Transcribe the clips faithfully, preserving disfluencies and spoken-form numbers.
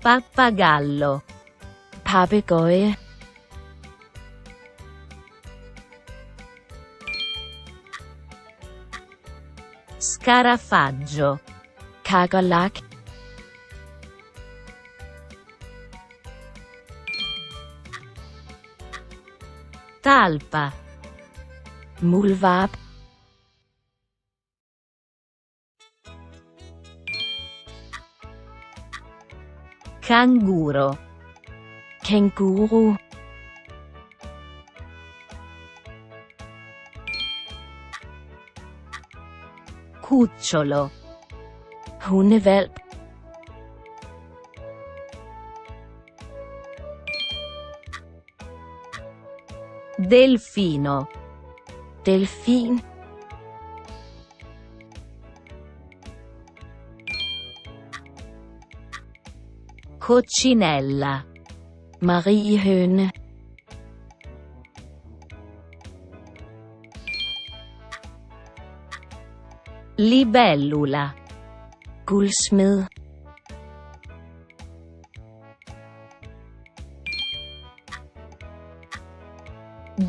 Pappagallo. Papegoie. Scarafaggio. Kakerlak. Talpa. Muldvarp. Canguro. Kenguru. Cucciolo. Hundehvalp. Delfino. Delfin. Coccinella. Mariehøne. Libellula. Guldsmed.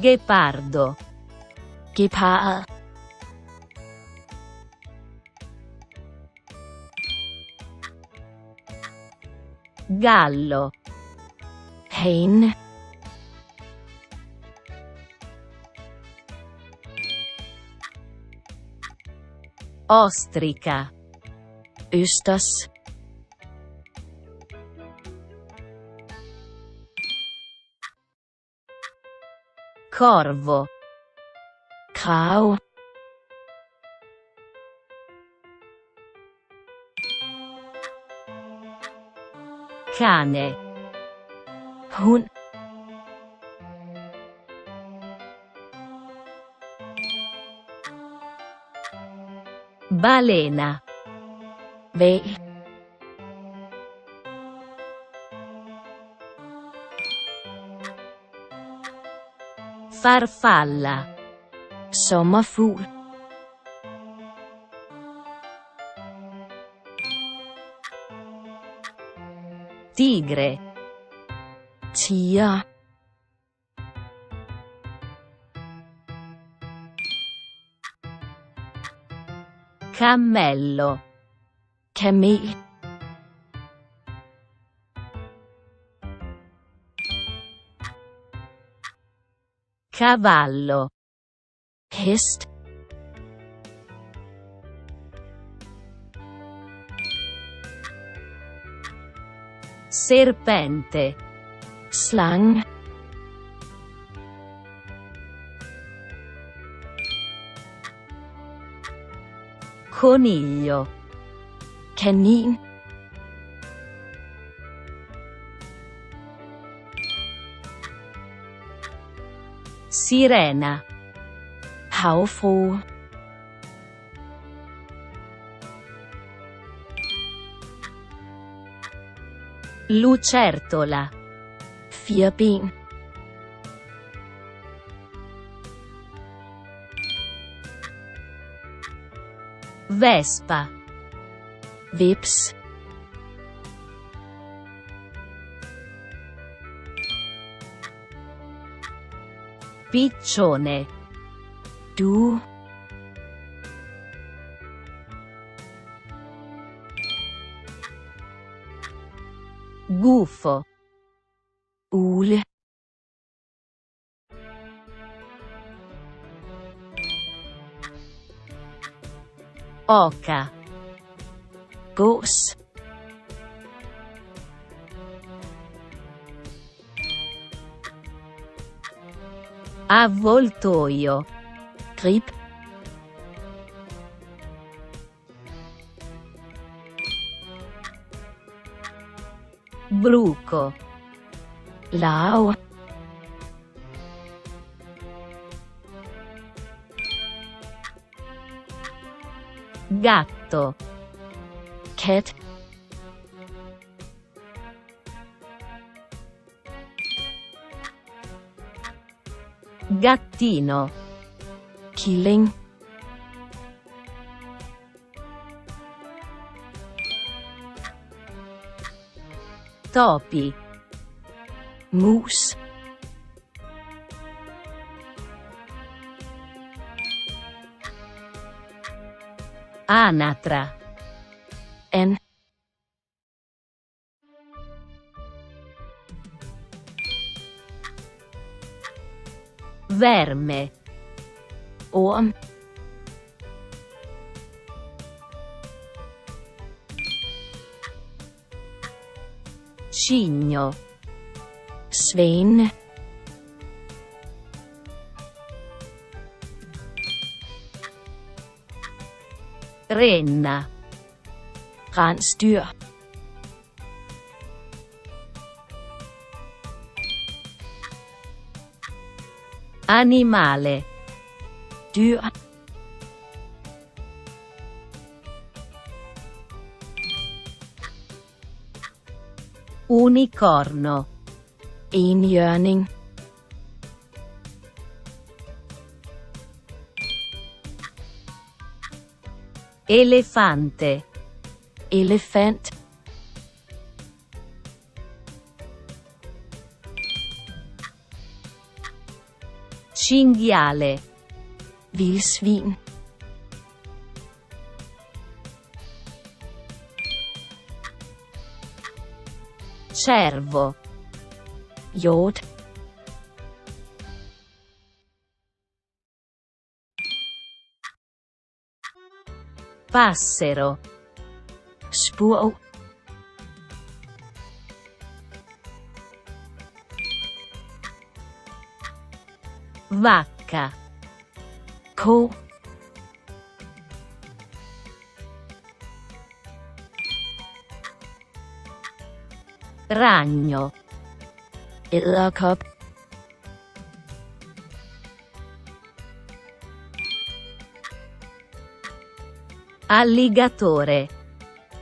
Ghepardo. Ghepard. Gallo. Hane. Ostrica. Østers. Corvo. Krav. Cane. Hund. Balena. Hval. Farfalla. Sommerfugl. Tigre. Tiger. Cammello. Kamel. Cavallo. Hest. Serpente. Slang. Coniglio. Kanin. Sirena. Havfrue. Lucertola. Firben. Vespa. Vips. Piccione. Du. Gufo. Ule. Oca. Gås. Avvoltoio. Grip. Bruco. Lao. Gatto. Cat. Gattino. Killing. Topi. Moose. Anatra. En. Verme. Orm. Cigno. Svein. Renna. Rensdyr. Animale. Dyr. Unicorno. Enhjørning. Elefante. Elephant. Cinghiale. Vildsvin. Cervo. Hjort. Passero. Spurv. Vacca. Co. Ragno. Edderkop. Alligatore.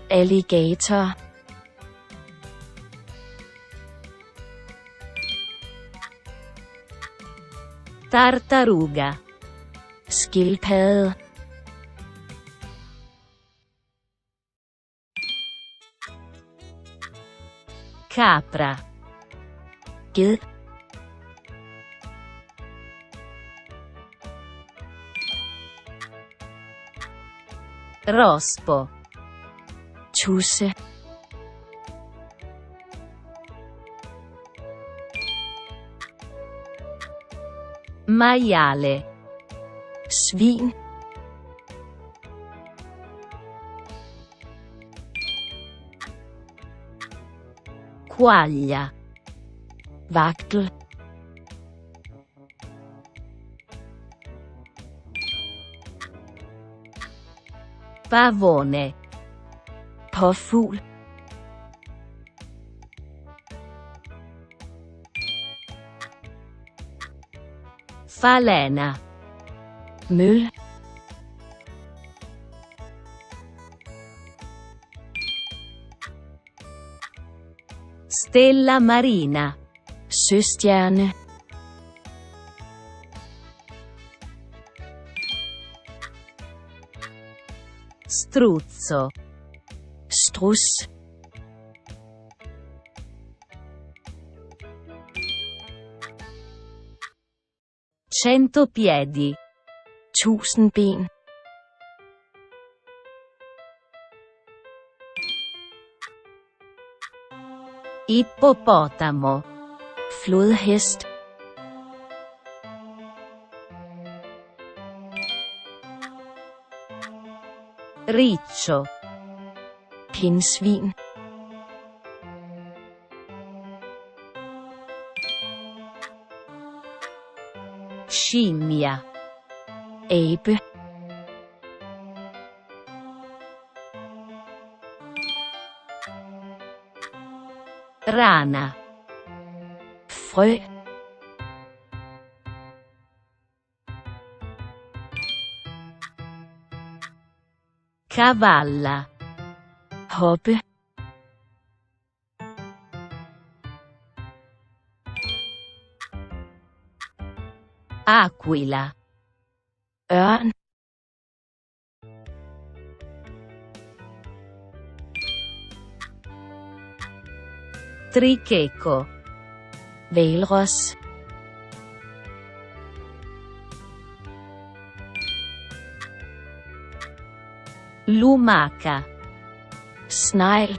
Alligator. Tartaruga. Skildpadde. Capra. Ged. Rospo. Ciusse. Maiale. Svin. Quaglia. Vactel. Pavone. Påfugl. Falena. Møl. Stella marina. Søstjerne. Struzzo. Struss. Centopiedi. Tusindben. Ippopotamo. Flodhest. Riccio. Pindsvin. Scimmia. Ape. Rana. Frø. Cavalla. Hoppe. Aquila. Ørn. Tricheco. Hvalros. Lumaka. Snegl.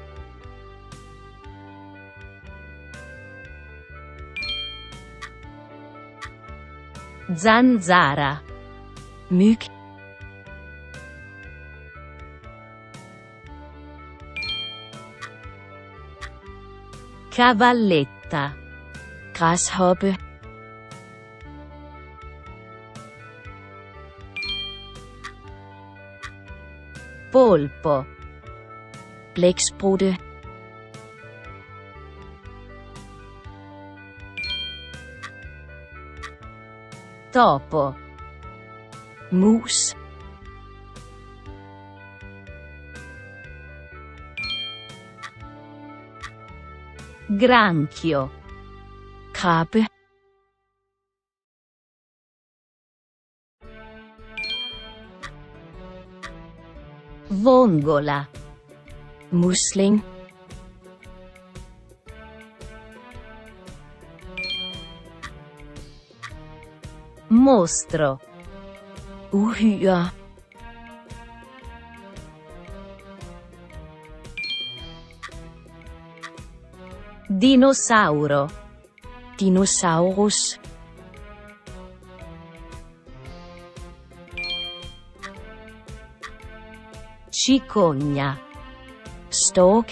Zanzara. Myg. Cavalletta. Grasshopper. Polpo. Blæksprutte. Topo. Mus. Granchio. Krabbe. Vongola. Musling. Mostro. Uhyre. Dinosauro. Dinosaurus. Cicogna. Stork.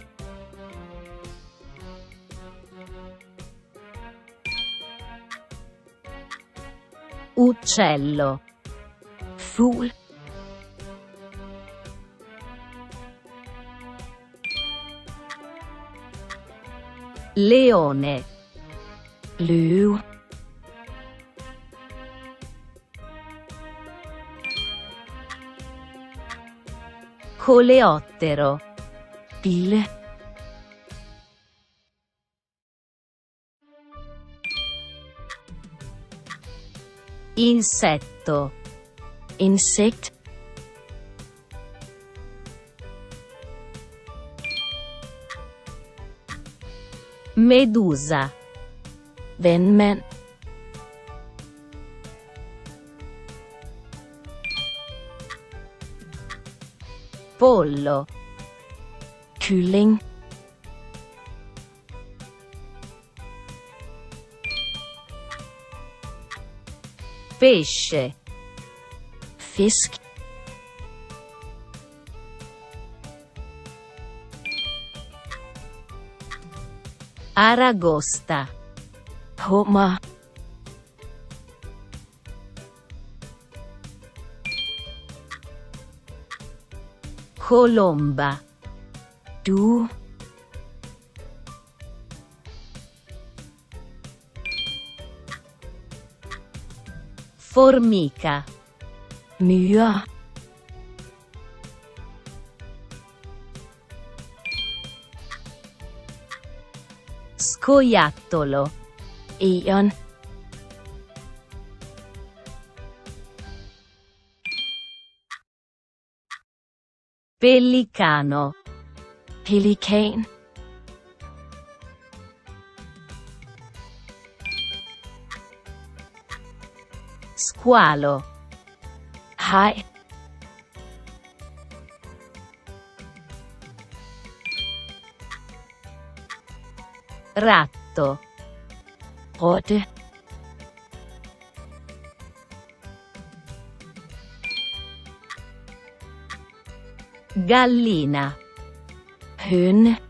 Uccello. Fugl. Leone. Løve. Coleottero. Bille. Insetto. Insect. Medusa. Venmen. Pollo. Kylling. Pesce. Fisk. Aragosta. Homa. Colomba. Du. Formica. Myre. Scoiattolo. Eon. Pellicano. Pelican. Squalo. Hai. Ratto. Rotte. Gallina. Høne.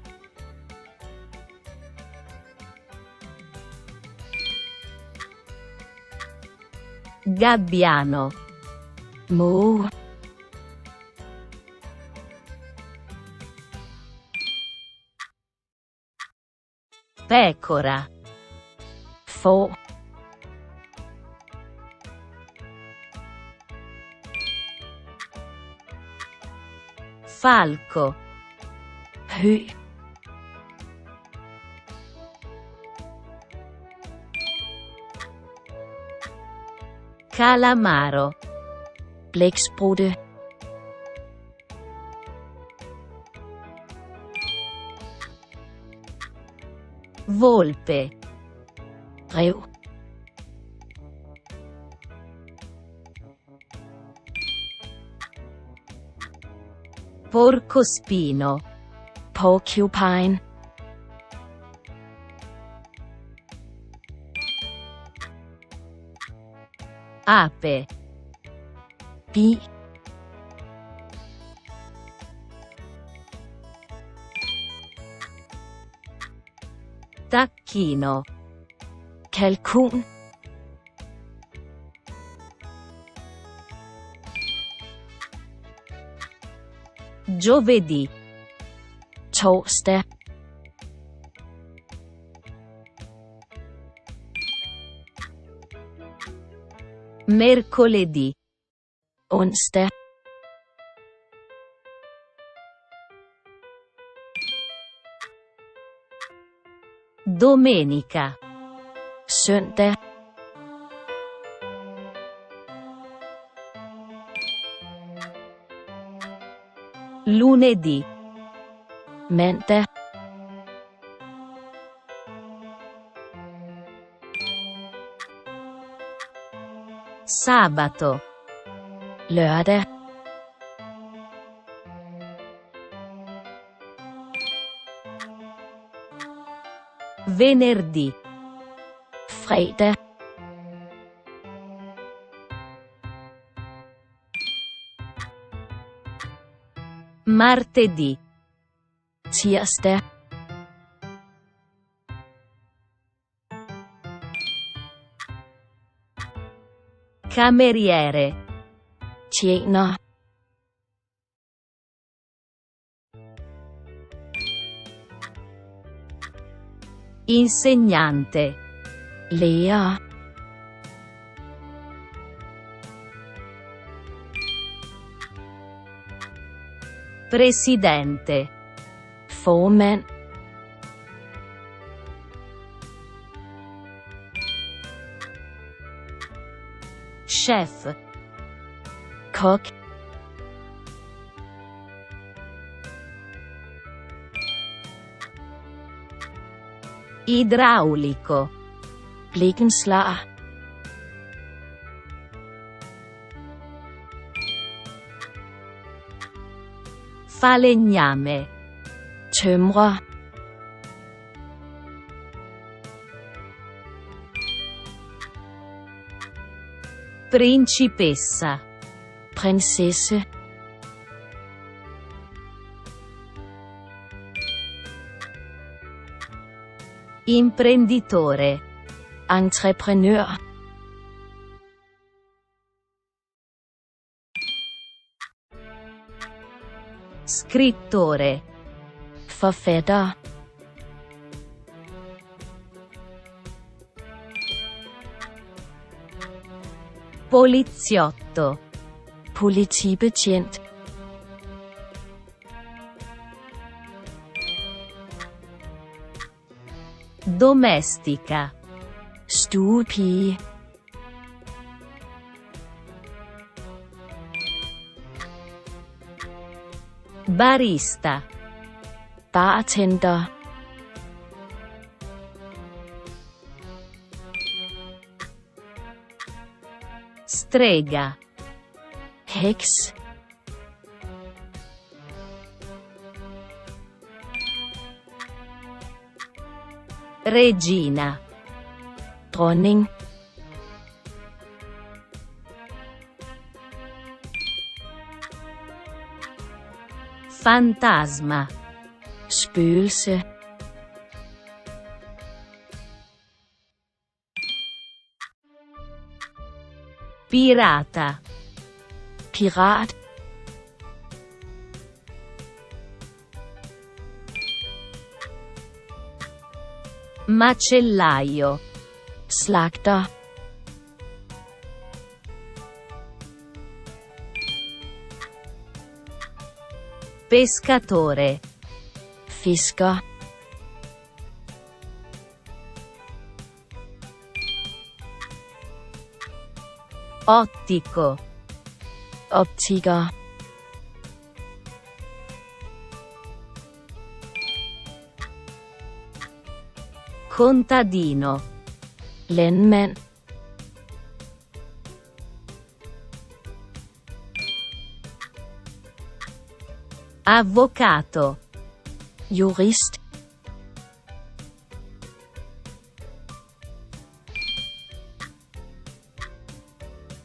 Gabbiano. Moo. Pecora. Fo. Falco. Hø. Calamaro. Blæksprutte. Volpe. Ræv. Porcospino. Porcupine. Ape. Pi. Tacchino. Kalkun. Giovedì. Torsdag. Mercoledì. Onsdag. Domenica. Søndag. Lunedì. Mandag. Sabato. Lørdag. Venerdì. Fredag. Martedì. Tirsdag. Cameriere. Tjener. Insegnante. Lærer. Presidente. Formand. Chef. Kok. Idraulico. Blikkenslager. Falegname. Tømrer. Principessa. Prinsesse. Imprenditore. Entreprenør. Scrittore. Forfatter. Poliziotto. Politibetjent. Domestica. Stuepige. Barista. Bartender. Strega. Heks. Regina. Dronning. Fantasma. Spøgelse. Pirata. Pirat. Macellaio. Slagter. Pescatore. Fisker. Ottico. Ottica. Contadino. Landman. Avvocato. Jurist.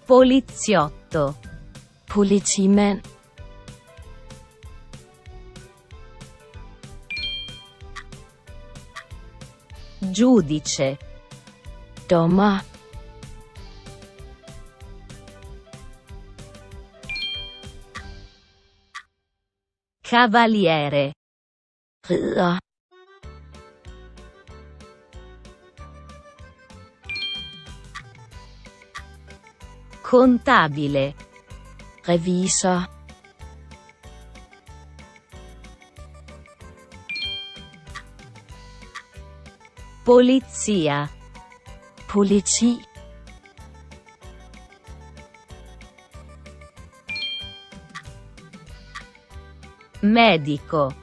Poliziotto. Policeman. Giudice. Doma. Cavaliere. Ridder. Contabile. Revisor. Polizia. Polizia. Medico.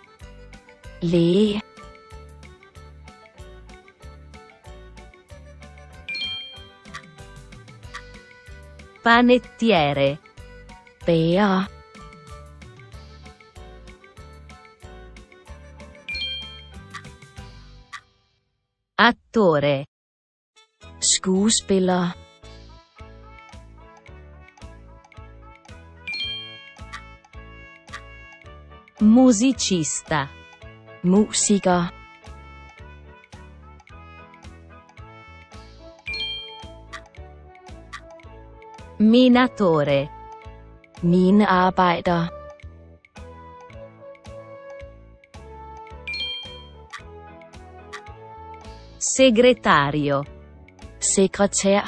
Le. Panettiere. Pea. Attore. Skuespiller. Musicista. Musica. Minatore. Minenarbeiter. Segretario. Sekretær.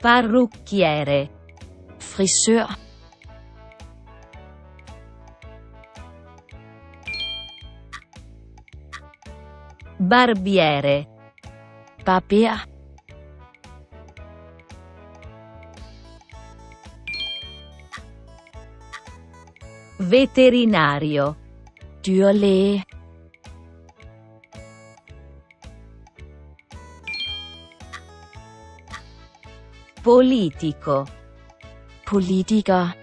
Parrucchiere. Frisør. Barbiere. Papier. Veterinario. Dyrlæge. Politico. Politiker.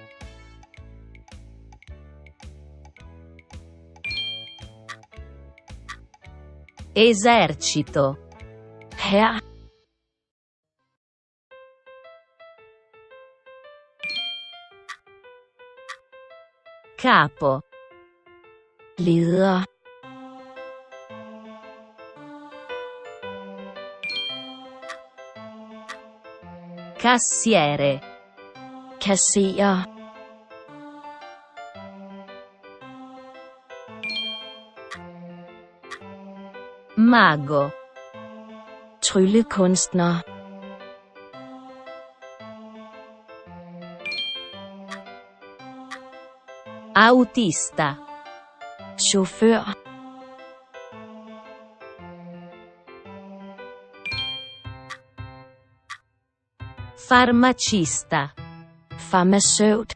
Esercito. Hea. Capo. Leder. Cassiere. Kasserer. Mago. Tryllekunstner. Autista. Chauffør. Farmacista. Farmaceut.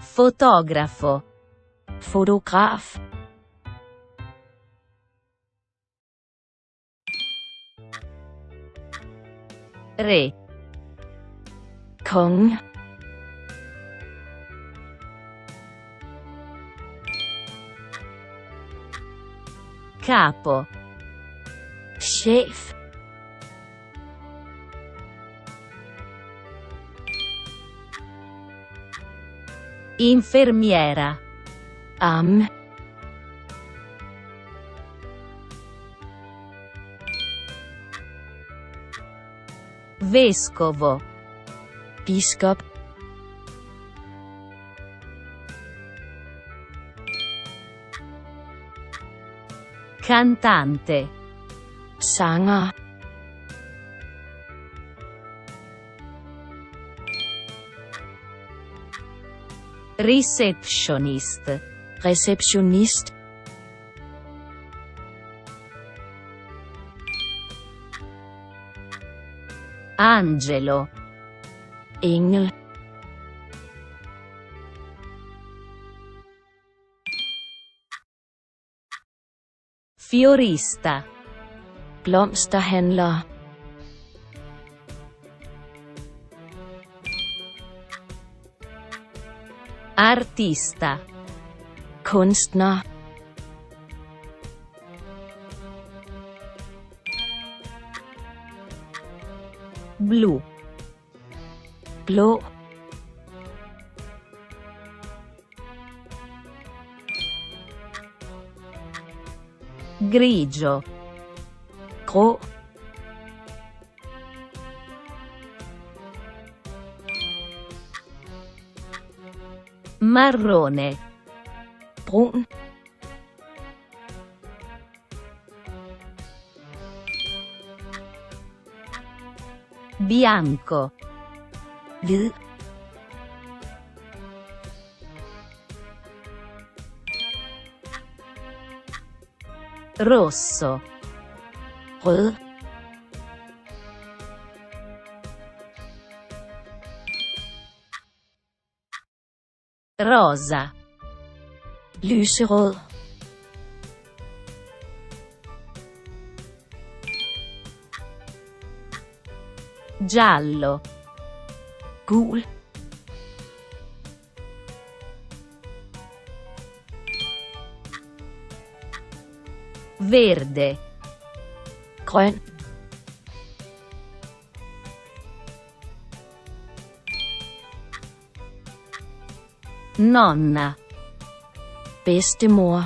Fotografo. Fotograf. Re. Kong. Capo. Chef. Infermiera. Am. Vescovo. Biscop. Cantante. Sanger. Receptionist. Receptionist. Angelo. Engel. Fiorista. Blomsterhandler. Artista. Kunstner. Blu. Blå. Grigio. Grå. Marrone. Brun. Bianco. Hvid. Rosso. Rød. Rosa. Lyserød. Giallo. Gul. Verde. Grøn. Nonna. Bedstemor.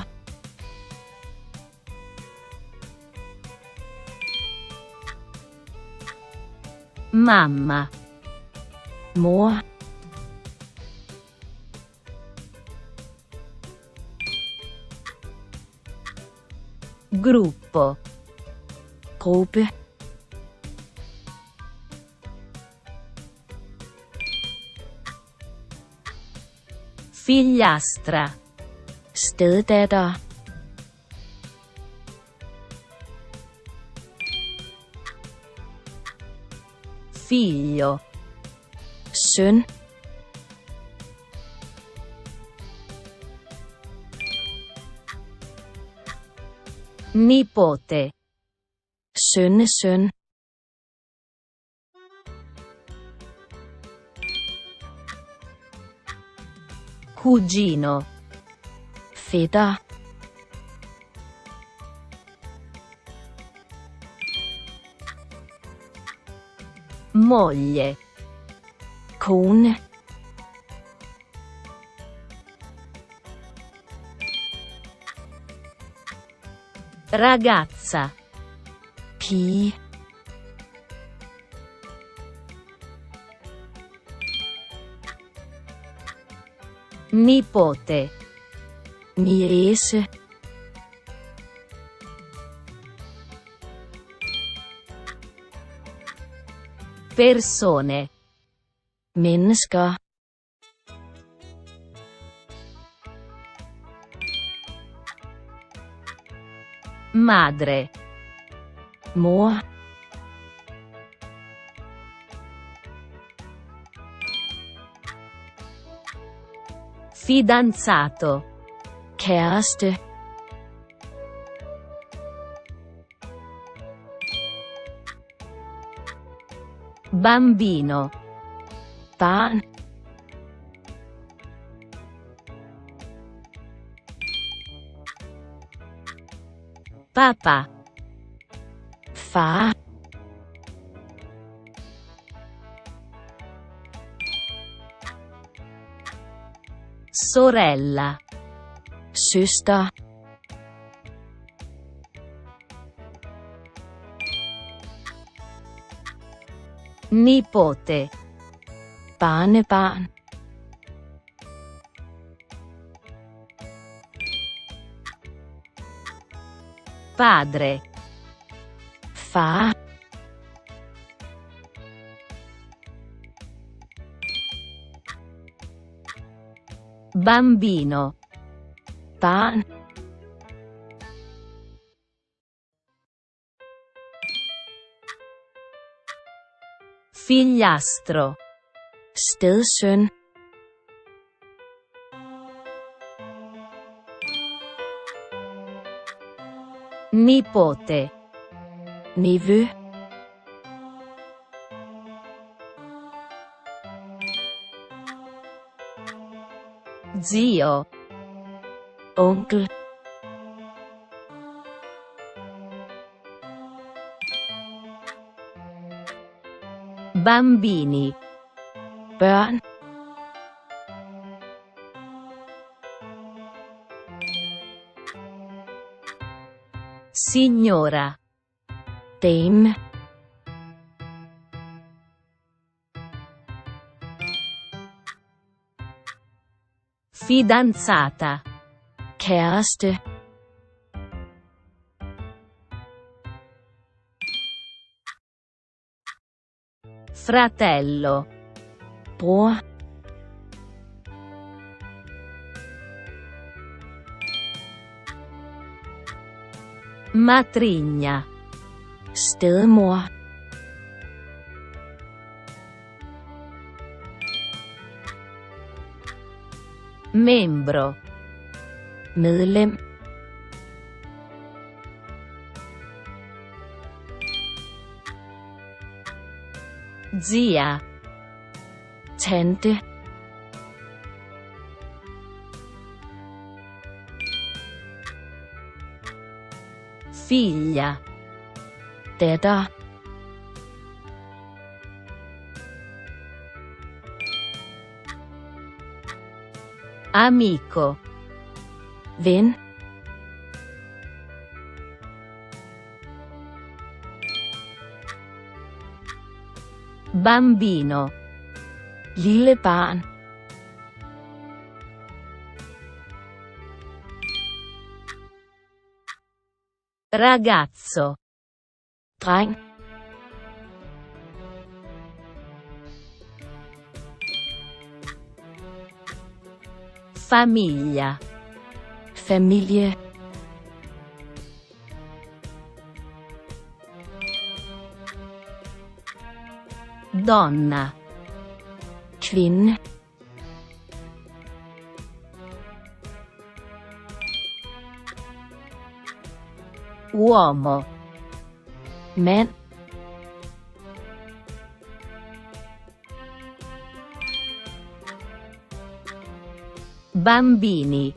Mamma. Mor. Gruppo. Gruppe. Figliastra. Steddatter. Figlio. Søn. Nipote. Sønnesøn. Cugino. Fætter. Moglie. Kone. Ragazza. Pige. Nipote. Niese. Persone. Mennesker. Madre. Mor. Fidanzato. Kæreste. Bambino. Barn. Papà. Far. Sorella. Søster. Nipote. Barnebarn. Padre. Far. Bambino. Pan. Figliastro. Stedsøn. Nipote. Nevø. Zio. Onkel. Bambini. Børn. Signora. Dame. Fidanzata. Kæreste. Fratello. Bror. Matrigna. Stedmor. Membro. Medlem. Zia. Tante. Figlia. Datter. Amico. Ven. Bambino. Lille barn. Ragazzo. Dreng. Famiglia. Familie. Donna. Kvinde. Uomo. Mand. Bambini.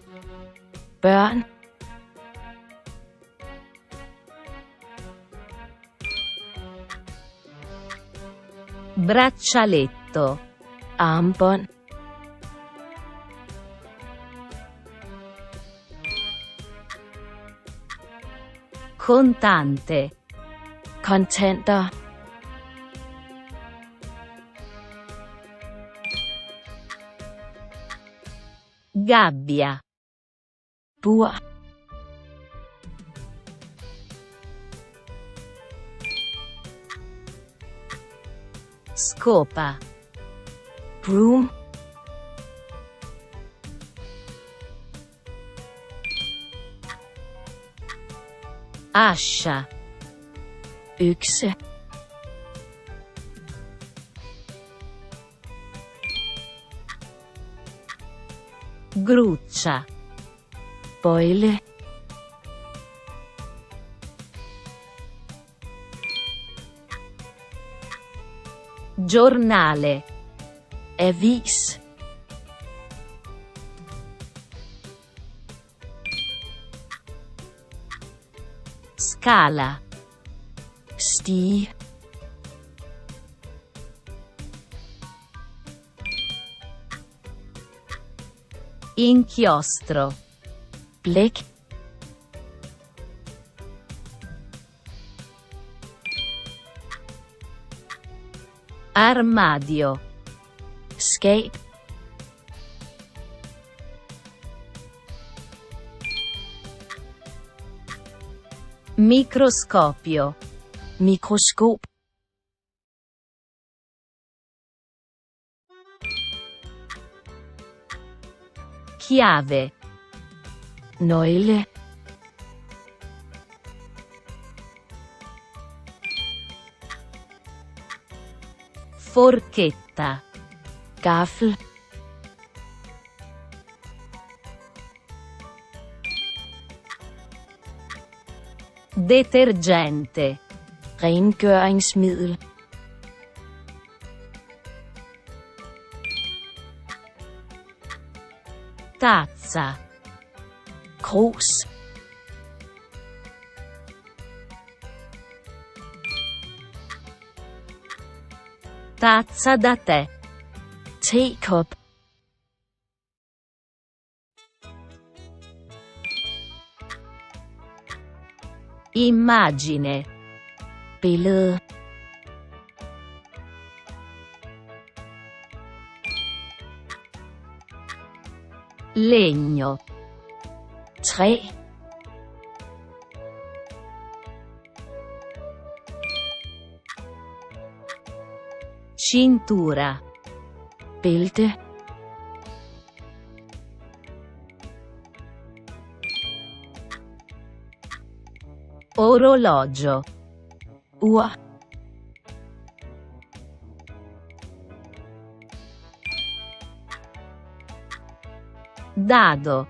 Børn. Braccialetto. Armbånd. Kontante. Kontanter. Gabbia. Bur. Scopa. Broom. Ascia. Økse. Gruccia. Bøjle. Giornale. Avis. Scala. Stige. Inchiostro. Blæk. Armadio. Skab. Microscopio. Mikroskop. chiave. Noelle. Forchetta. Gaffel. Detergente. Rengøringsmiddel. Tazza. Krus. Tazza da tè. Teacup. Immagine. Billede. Legno. Træ. Cintura. Bælte. Orologio. Ur. Dado.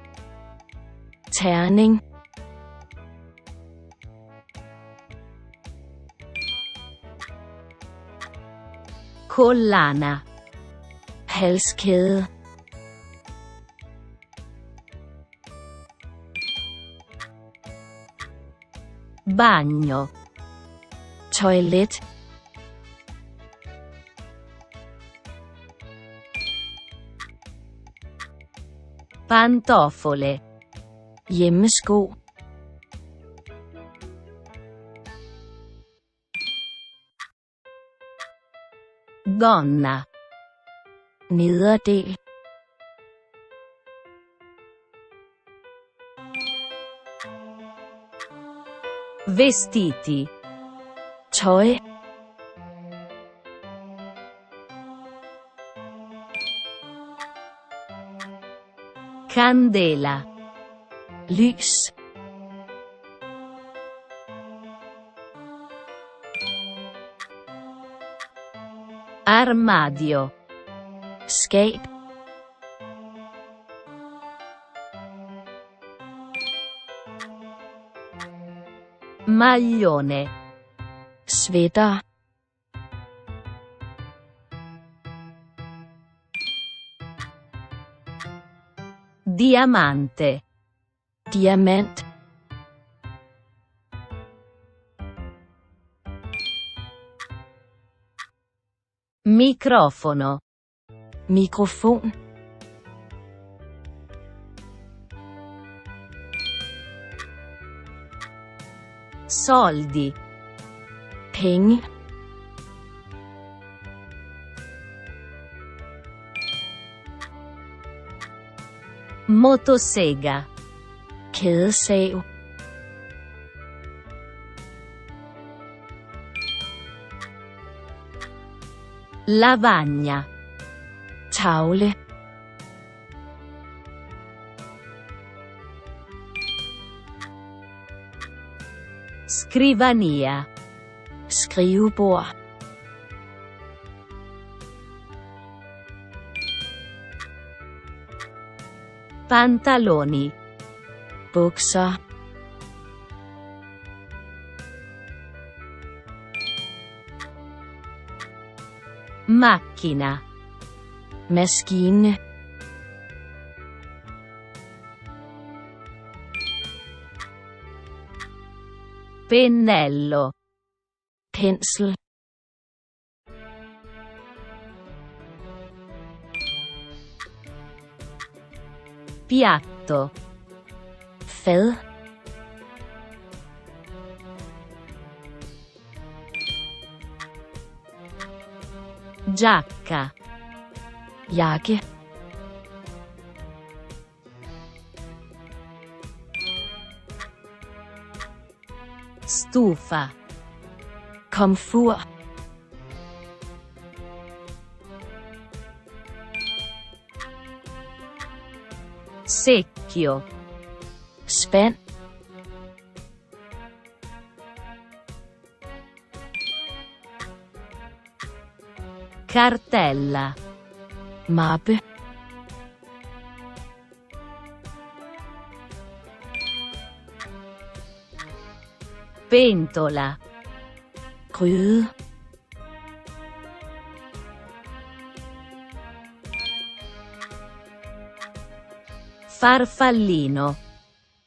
Terning. Collana. Halskæde. Bagno. Toilet. Pantofole. Hjemmesko. Donna. Nederdel. Vestiti. Tøj. Candela. Lys. Armadio. Skab. Maglione. Sweater. Diamante. Diamant. Microfono. Mikrofon. Soldi. Penge. Motosega. Kædesav. Lavagna. Tavle. Scrivania. Skrivebord. Pantaloni. Bukser. Macchina. Maskine. Pennello. Pensel. Piatto. Fad. Giacca. Jakke. Stufa. Komfur. Secchio. Spent. Cartella. Map. Pentola. Gryde. Farfallino.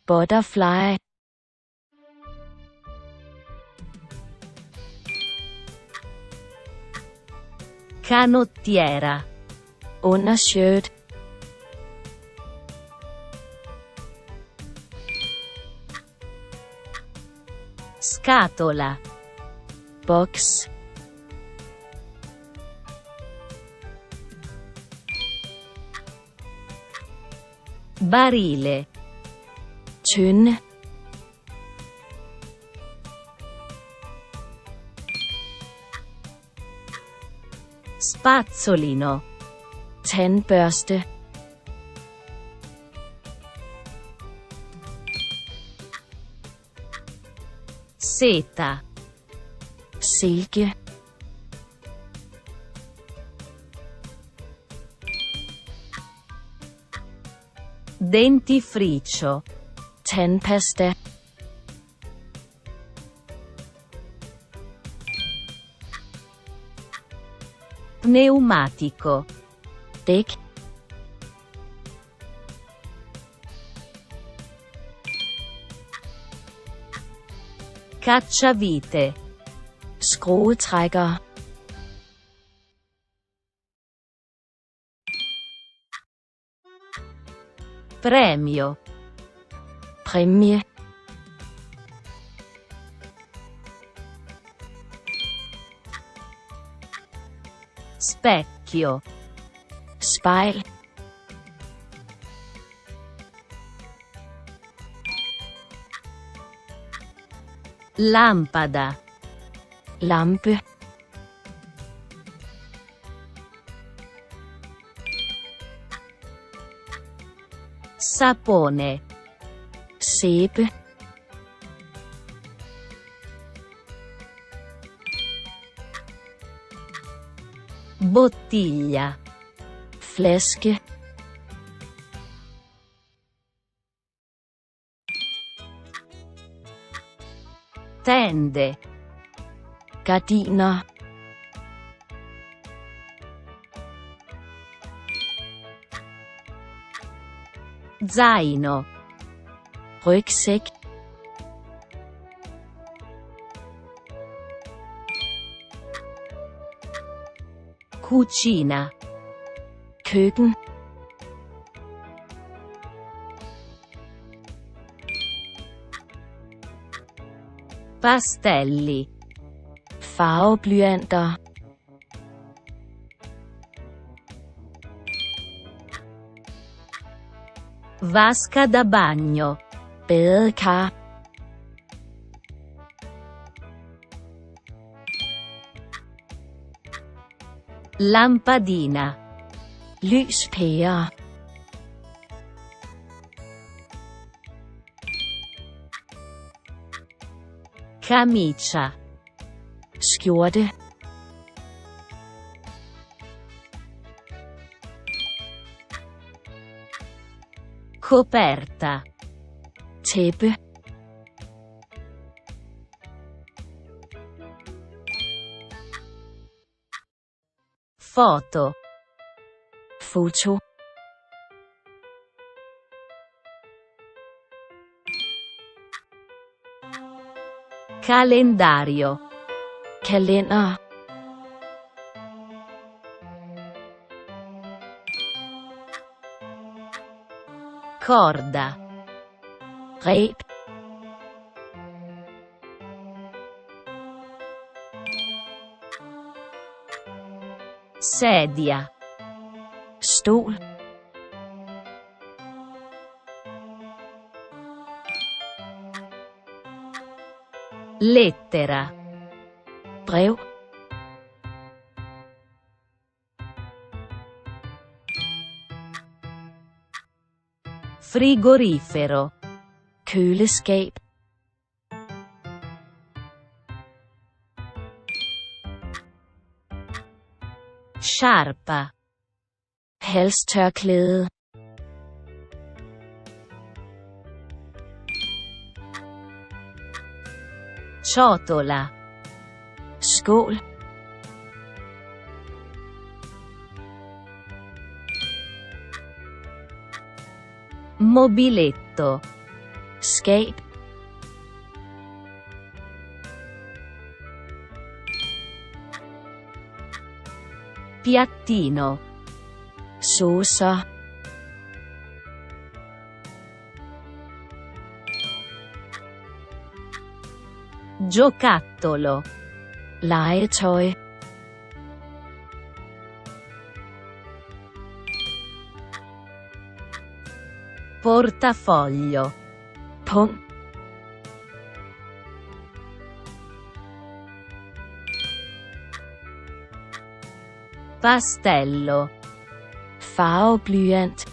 Butterfly. Canottiera. Undershirt. Scatola. Box. Barile. Tønde. Spazzolino. Tandbørste. Seta. Silke. Dentifricio. Tandpasta. Pneumatico. Dæk. Cacciavite. Skruetrækker. Premio. Præmie. Specchio. Spejl. Lampada. Lampe. Sapone. Sæbe. Bottiglia. Flaske. Tende. Gardiner. Zaino. Rygsæk. Cucina. Køkken. Pastelli. Farveblyanter. Vasca da bagno. Badekar. Lampadina. Lyspære. Camicia. Skjorte. Coperta. Tæppe. Foto. Foto. Calendario. Kalender. Corda. Reb. Sedia. Stol. Lettera. Brev. frigorifero, køleskab, sharpa, halstørklæde, ciotola, skål, mobiletto, skab, piattino, sauce, giocattolo, legetøj, portafoglio, pung, pastello, farveblyant,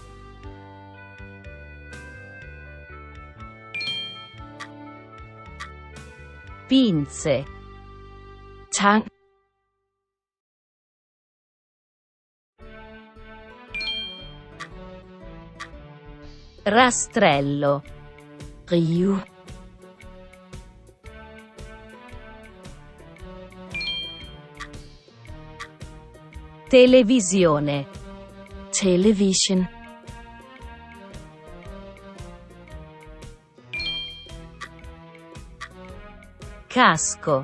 pinze, tang, rastrello, riu, televisione, television, casco,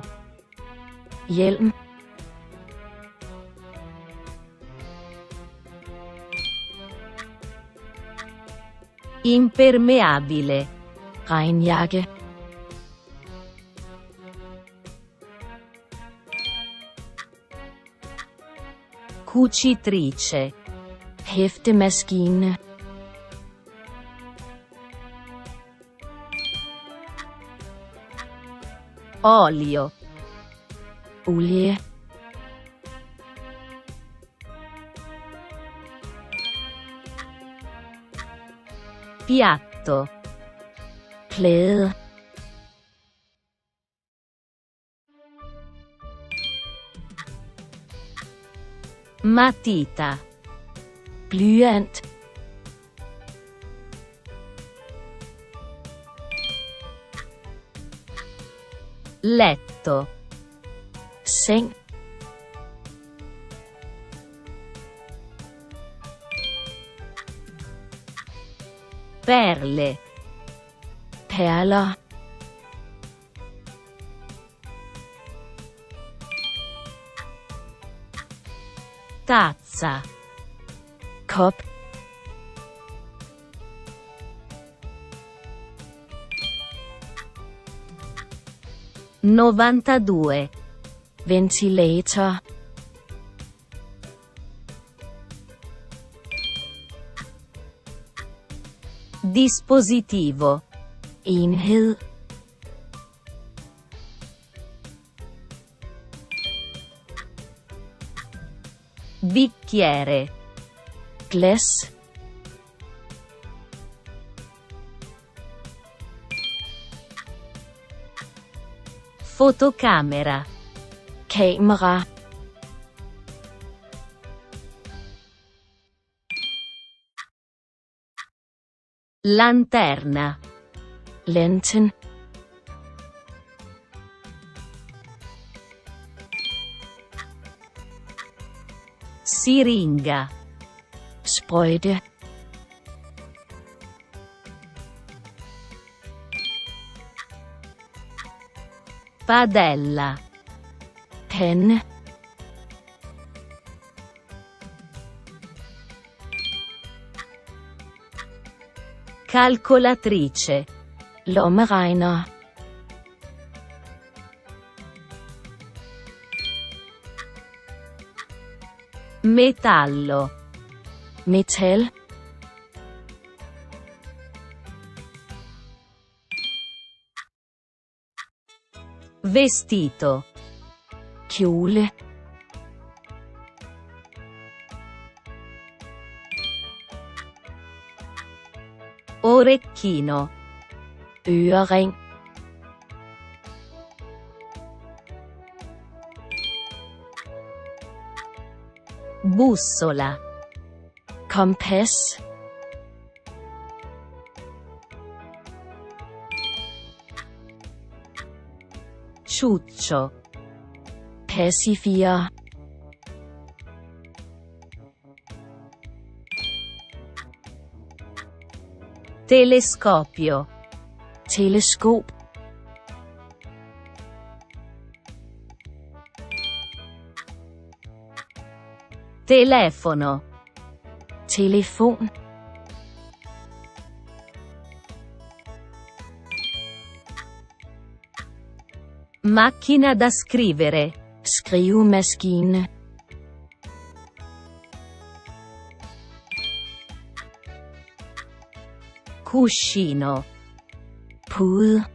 hjelm, impermeabile, regnjakke, cucitrice, hæftemaskine, olio, olie, piatto, plade, matita, blyant, letto, seng, perle, perler, tazza, kop, novantadue, ventilator, dispositivo, enhed, bicchiere, glas, fotocamera, kamera, lanterna, lenten, siringa, sprøjte, padella, penne, calcolatrice, lommeregner, metallo, metal, vestito, kjole, Orecchino. Ørering. Bussola. Kompas. Ciuccio. Pacifier. Telescopio. Teleskop. Telefono. Telefon. Macchina da scrivere. Skrivemaskine. Cuscino. Pude.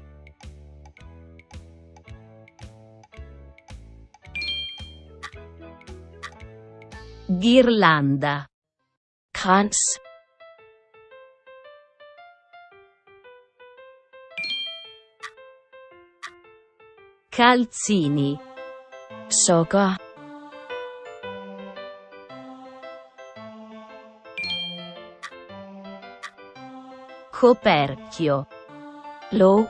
Ghirlanda. Krans. Calzini. Sokker. Coperchio. Lo.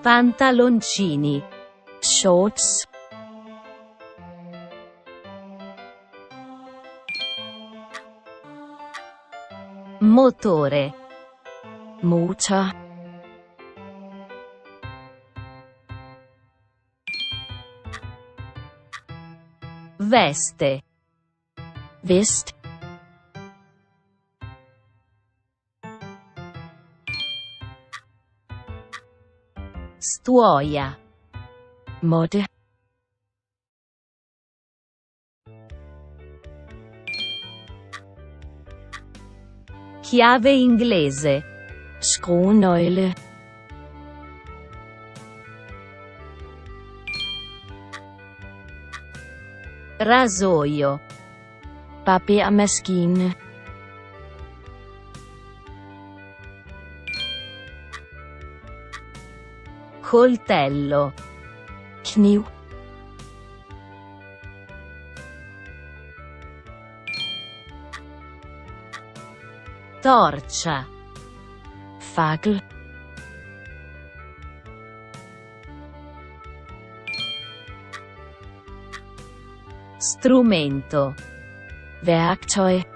Pantaloncini. Shorts. Motore. Motor. Veste. Vest. Stuoia. Mode. Chiave inglese. Skruenøgle. Rasoio. Papirmaskine. Coltello. Kniv. Torcia. Fackel. Strumento. Werkzeug.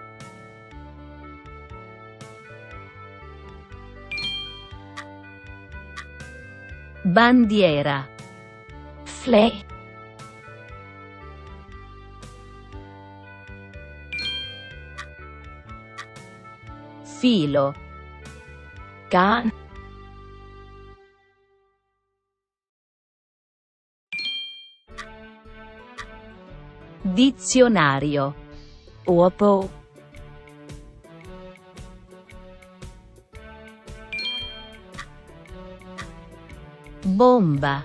Bandiera. Flag. Filo. Garn. Dizionario. Ordbog. Bomba.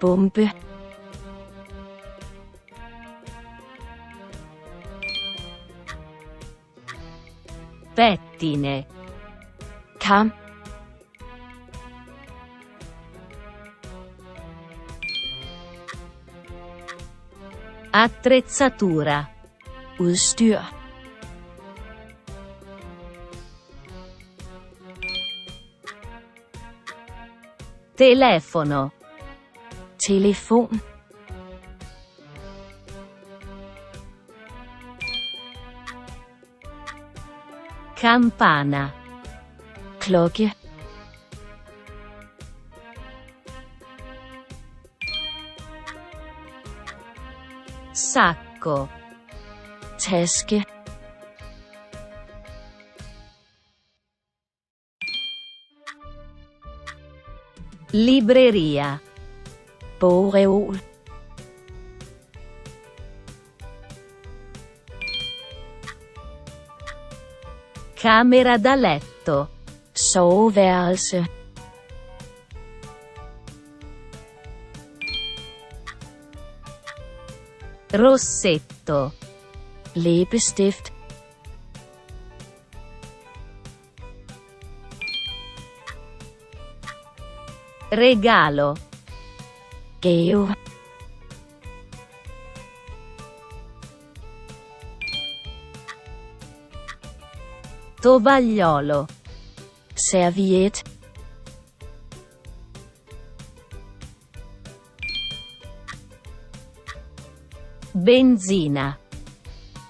Bombe. Pettine. Cam. Attrezzatura. Udstyr. Telefono. Telefon. Campana. Klokke. Sacco. Taske. Libreria. Bogreol. Camera da letto. Soveværelse. Rossetto. Lippenstift. Regalo. Geo. Tovagliolo. Serviette. Benzina.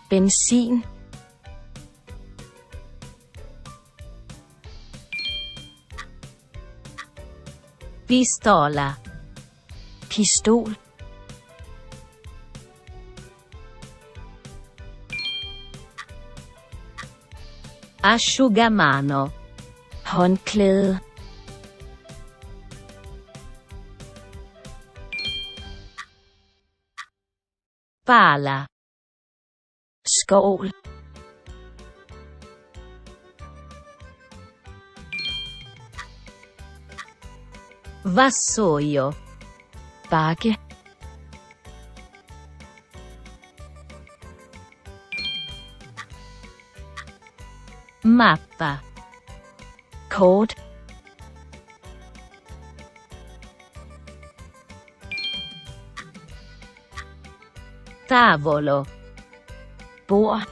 Benzin. Pistola. Pistol. Asciugamano. Håndklæde. Pala. Skål. Vassoio. Bakke. Mappa. Kort. Tavolo. Bord.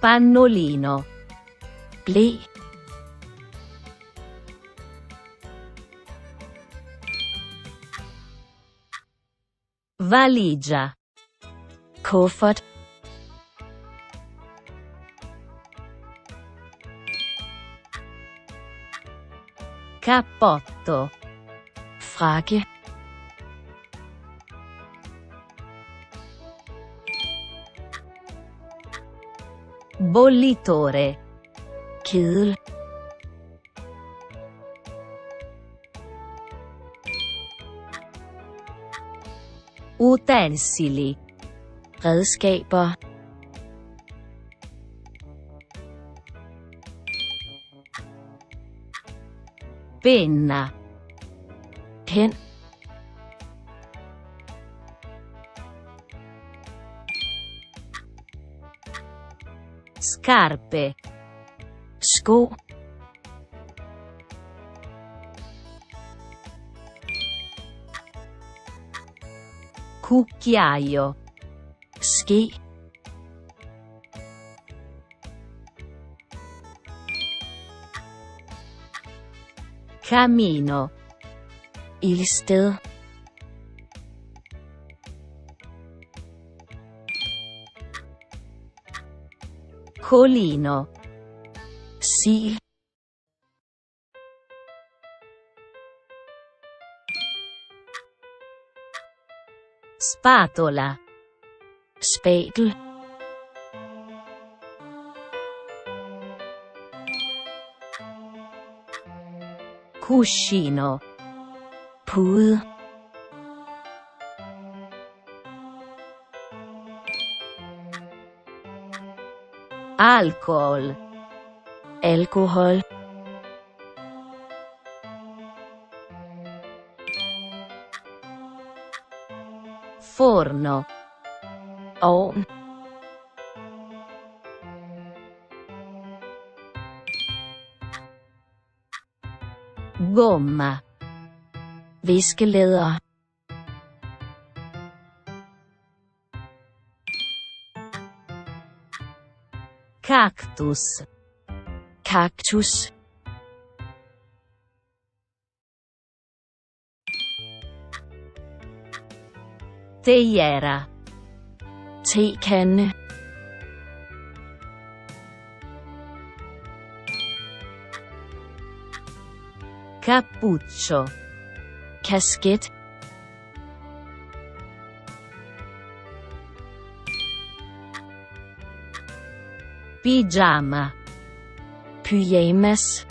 Pannolino. Ble. Valigia. Kuffert. Cappotto. Frakke. Bollitore. Kedel. Utensili. Redskaber. Penna. Pen. Scarpe. Sko. Cucchiaio. Ske. Camino. Il sted. Colino. Sil. Spatola. Spatel. Cuscino. Pude. Alcohol. Alcohol. Forno. Ovn. Gomma. Viskelæder. Kaktus. Kaktus. Teiera. Tekande. Cappuccio. Kasket. Pyjama. Pyjamas.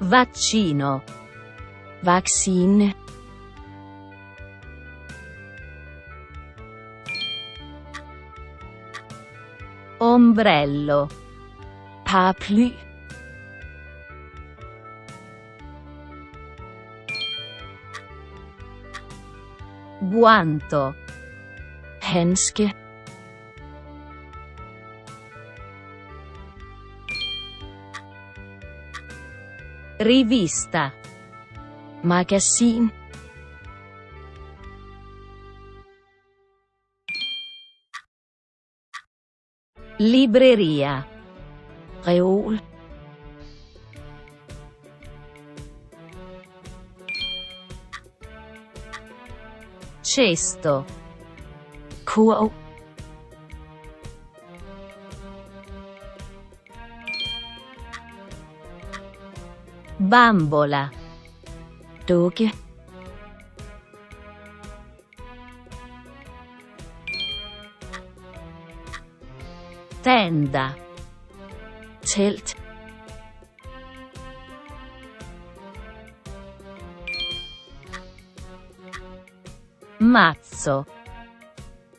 Vaccino. Vaccine. ombrello, parapluie, guanto, handske, rivista, magasin, libreria, reol, cesto, kurv, bambola, dukke, tenda, telt, mazzo,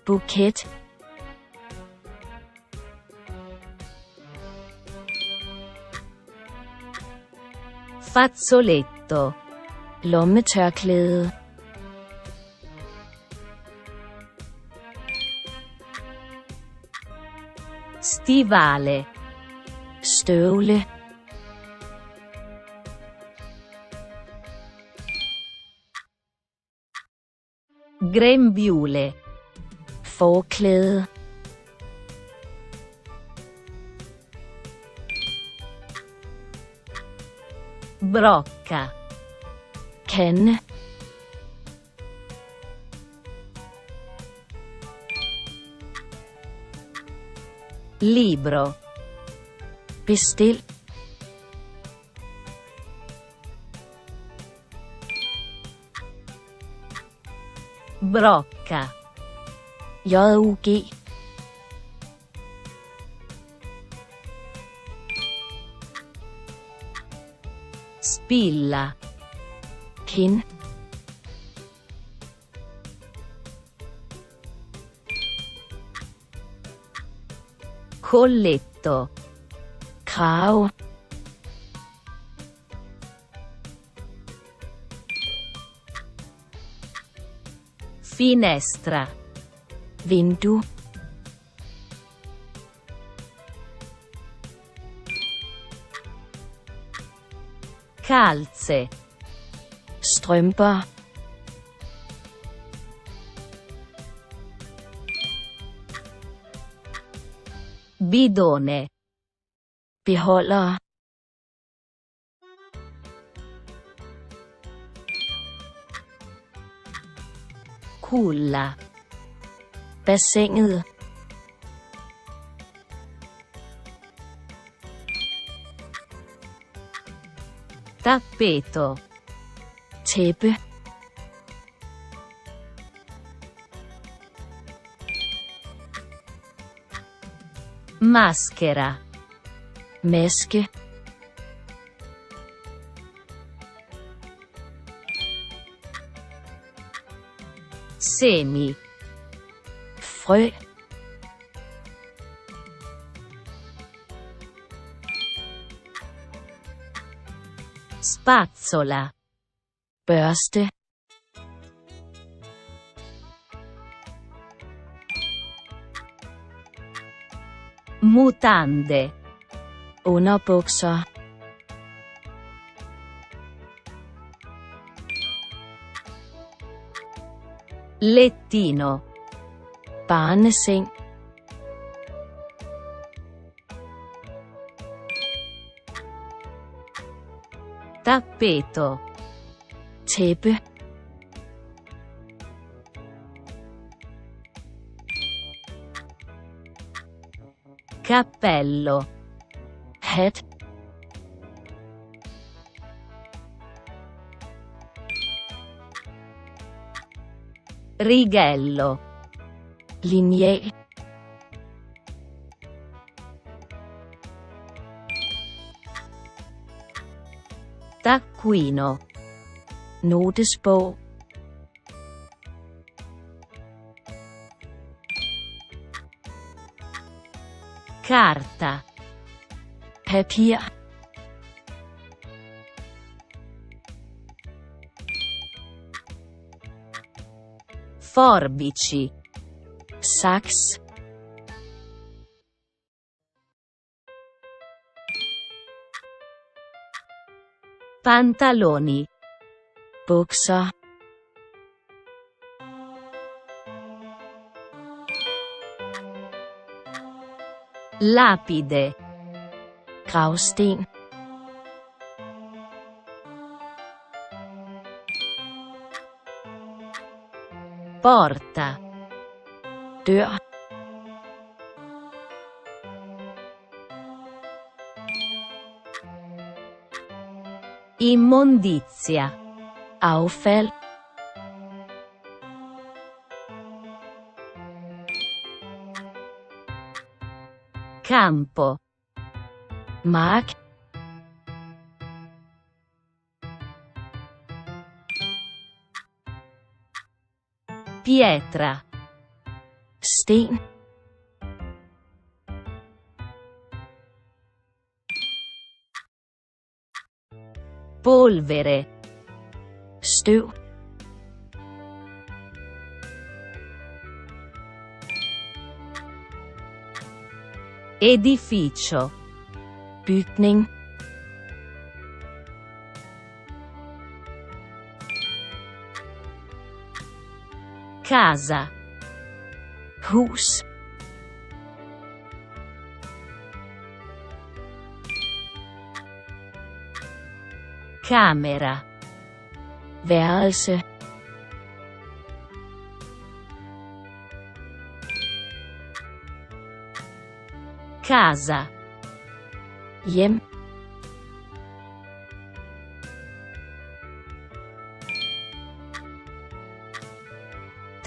bouquet, fazzoletto, lommetørklæde, stivale, støvle, grembiule, forklæde, brocca, kande, libro, bestil, brocca, jug, spilla, pin, colletto, krav, finestra, vindu, calze, strømper, bidone, beholder, kulla, bassinet, tappeto, tæppe, maschera, maske, semi, frø, spazzola, børste, mutande, underbukser, lettino, barneseng, tappeto, tæppe, cappello, hat, righello, lineale, taccuino, notesbog, carta, papier, forbici, sax, pantaloni, boxer, lapide, gravsten, porta, dør, immondizia, affel, campo, mark, pietra, sten, polvere, støv, edificio, bygning, casa, hus, camera, værelse, casa, hjem,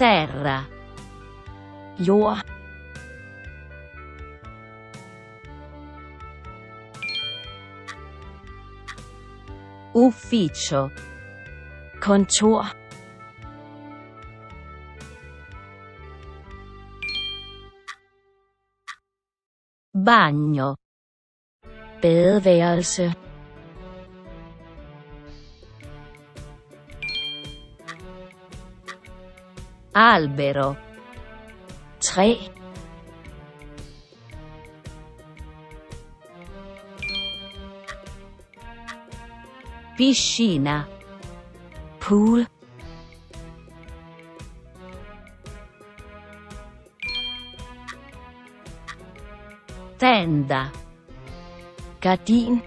terra, jord, ufficio, kontor, bagno, badeværelse, albero, træ, piscina, pool, tenda, gardin,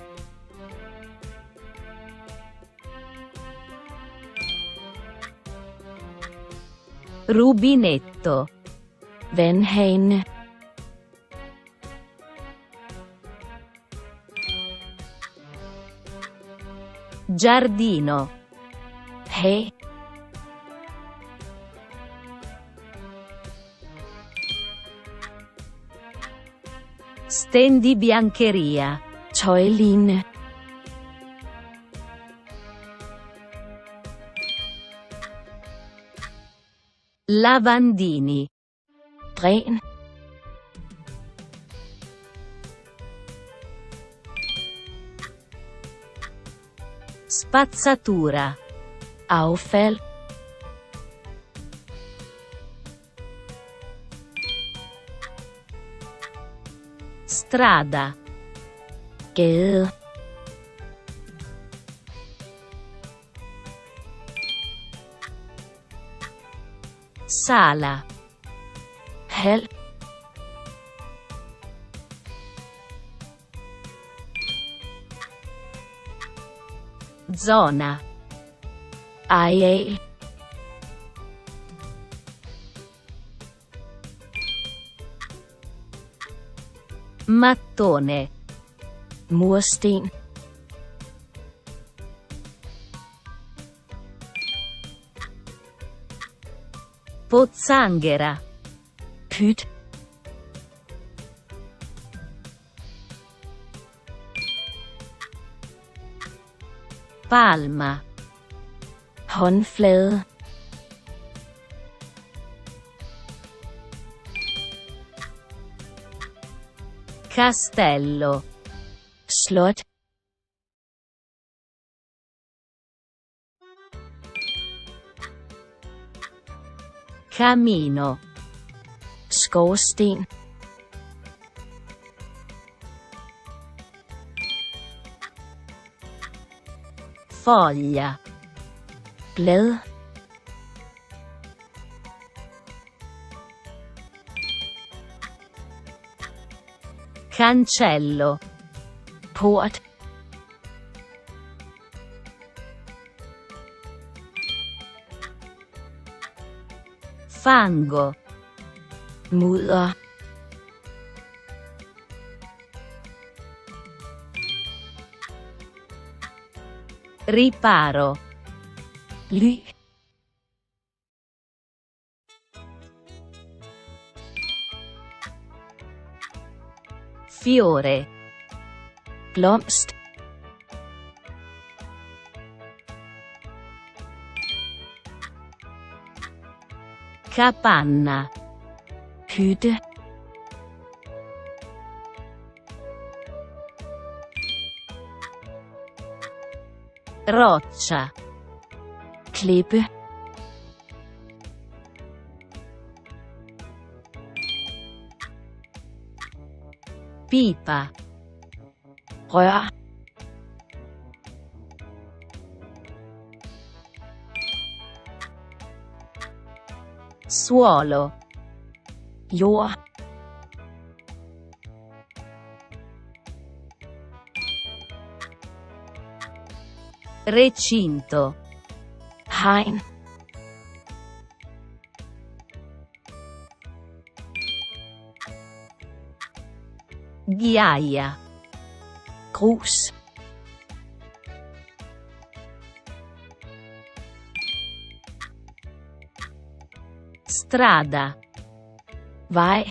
rubinetto, vandhane, giardino, he, stendibiancheria, tøjline, lavandini, dræn, spazzatura, affel, strada, gade, sala, hal, zona, areal, mattone, mursten, pozzanghera, pyt, palma, håndflade, Castello. Slot. Camino. Skorsten. Foglia. Blad. Cancello. Port. Fango. Mudder. Riparo. Ly. Fiore. Blomst. Capanna. Hytte. Roccia. Klippe. Pipa. Rør. Suolo. Jord. Recinto. Hein. Ghiaia. Grus. Strada. Vai.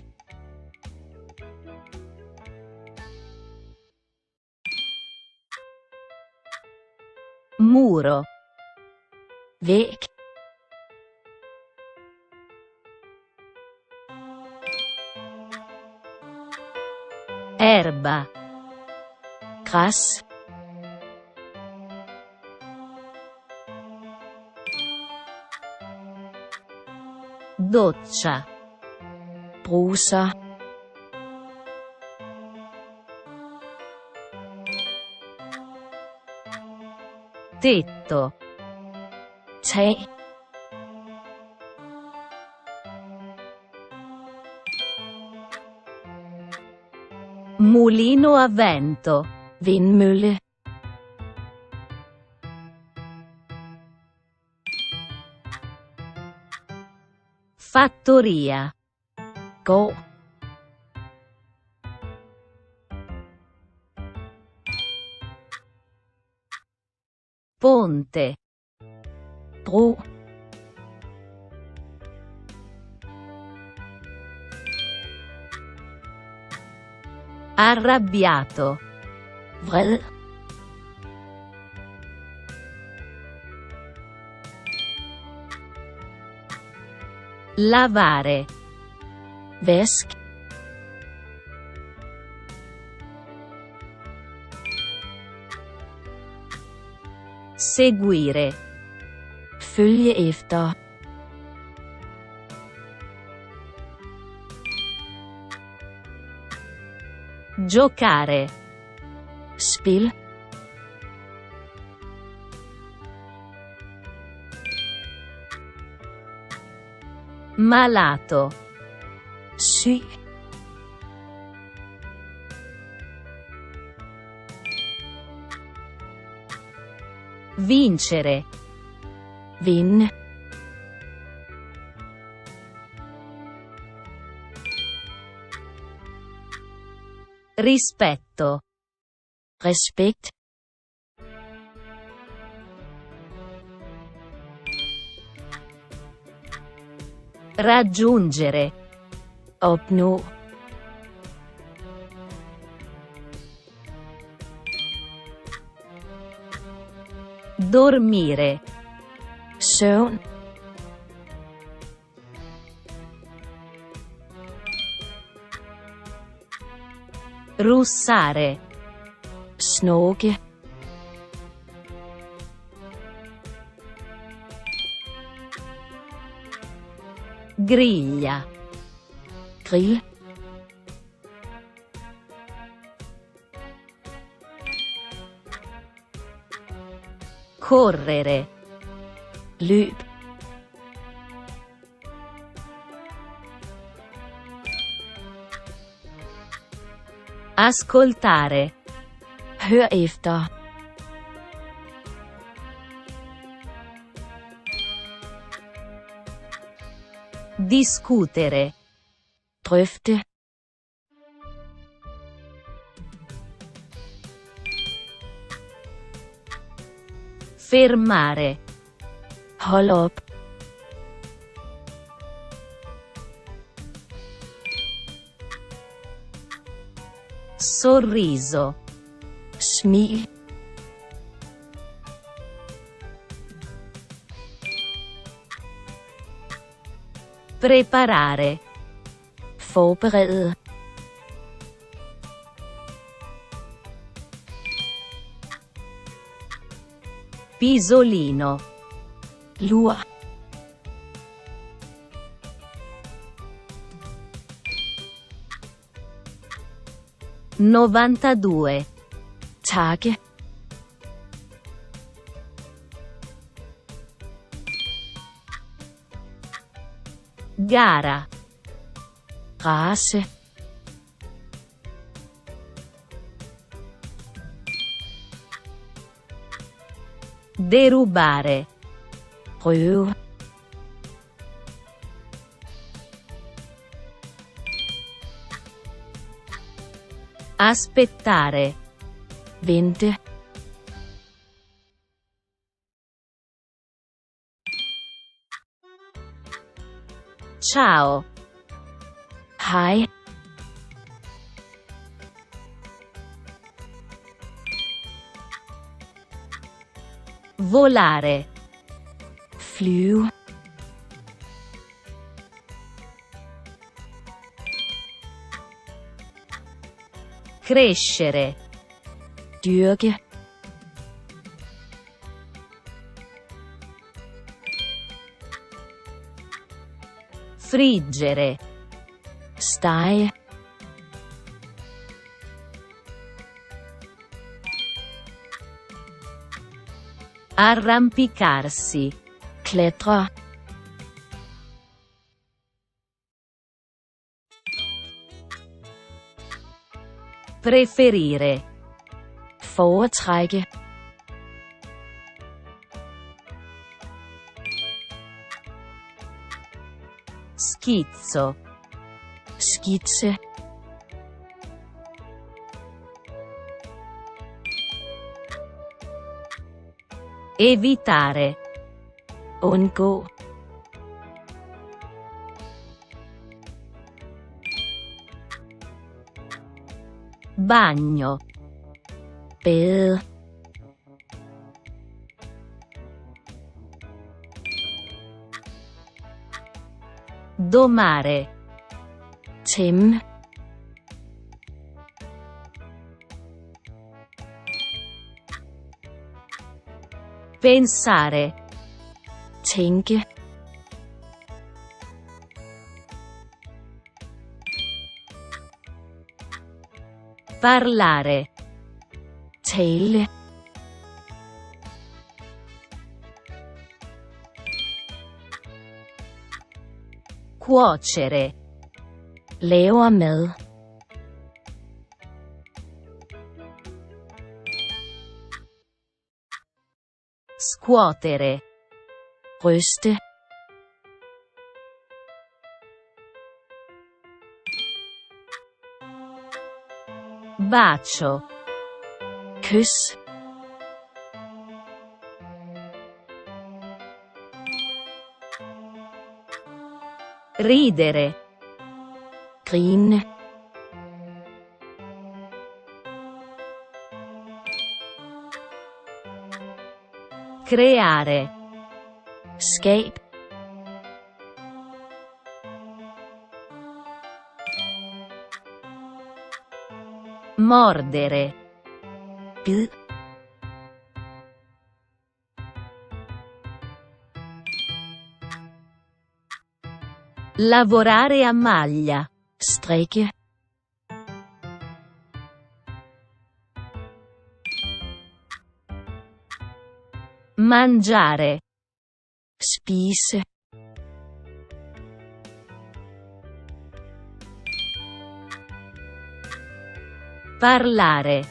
Muro. Væg. Erba. Græs. Doccia. Bruser. Tetto. Tag. Mulino a vento. Vindmølle. Fattoria. Gå. Ponte. Bro. Arrabbiato. Vred. Lavare. Væsk. Seguire. Følge efter. Giocare. Spil. Malato. Sì. Vincere. Vin. Rispetto. Respect. Raggiungere. Opnå. Dormire. Søvn. russare, snog, griglia, grill, correre, løb, ascoltare, hør efter, discutere, drøfte, fermare, hold op, sorriso, smil, preparare, forberede, pisolino, lur, novantadue, tage, gara, race, derubare, røve, aspettare, vente, ciao, hej, volare, flyve, crescere, dyrke, friggere, stege, arrampicarsi, klatre, preferire, foretrække, schizzo, skitse, evitare, undgå, bagno, bade, domare, tæmme, pensare, tænke, parlare, tale, cuocere, laver mad, scuotere, ryste, bacio, kys, ridere, grine, creare, skab, mordere, bid, lavorare a maglia, strikke, mangiare, spise, parlare,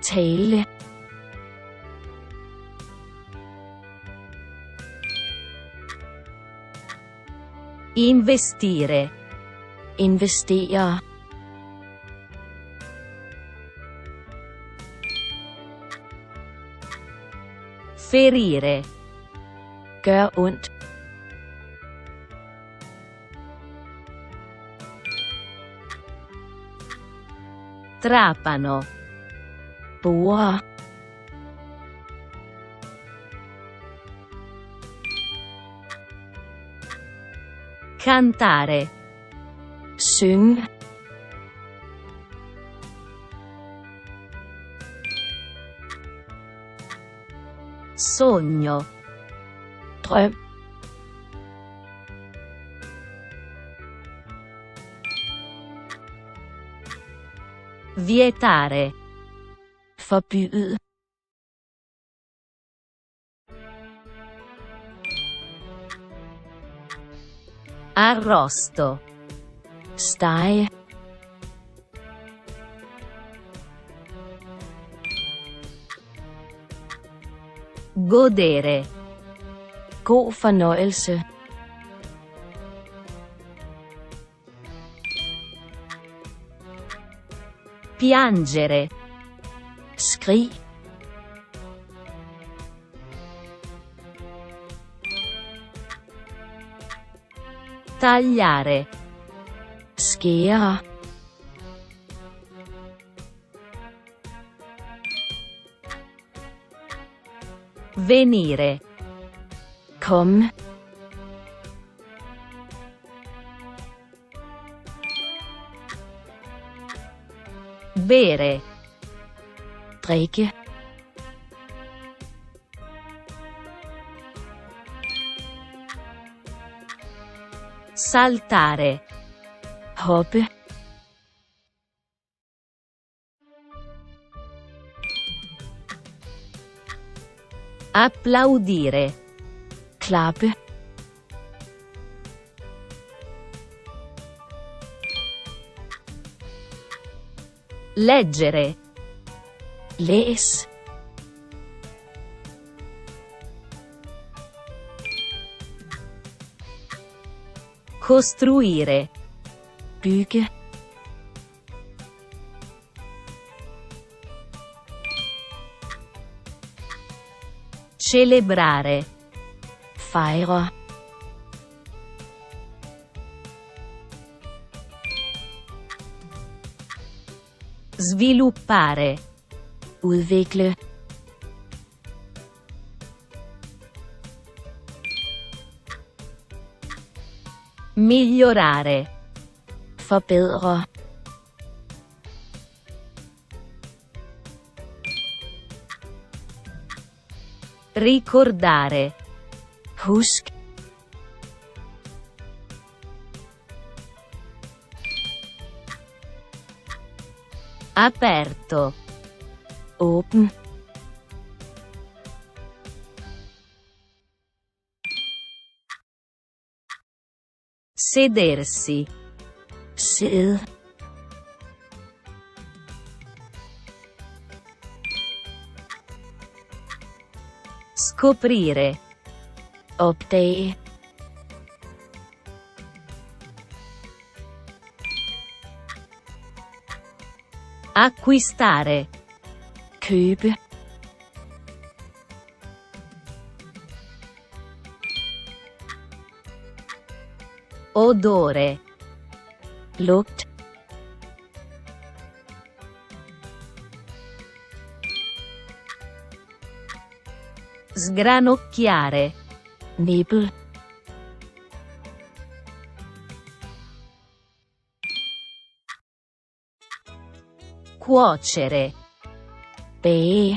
tale, investire, investere, ferire, gør ondt, trapano, bore, cantare, synge, sogno, drøm, vietare, forbyde, arrosto, stege, godere, god fornøjelse, piangere, skrig, tagliare, skære, venire, komme, bere, drikke, saltare, hoppe, applaudire, klappe, leggere, læs, costruire, bygge, celebrare, fejre, sviluppare, udvikle, migliorare, forbedre, ricordare, husk, aperto, åben, sedersi, sidde, scoprire, opdage, acquistare, købe, odore, lugt, sgranocchiare, nibbel, Cuocere. Pe.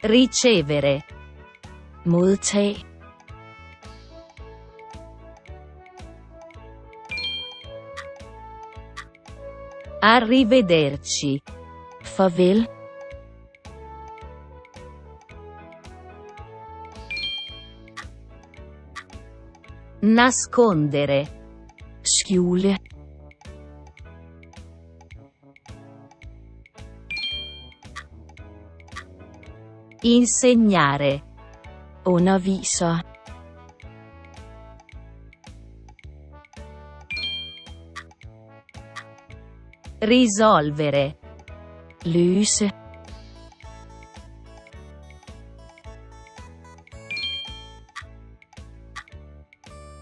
Ricevere. Modtage. Arrivederci. Farvel. Nascondere. Skjule. Insegnare. Underviser. Risolvere. Løse.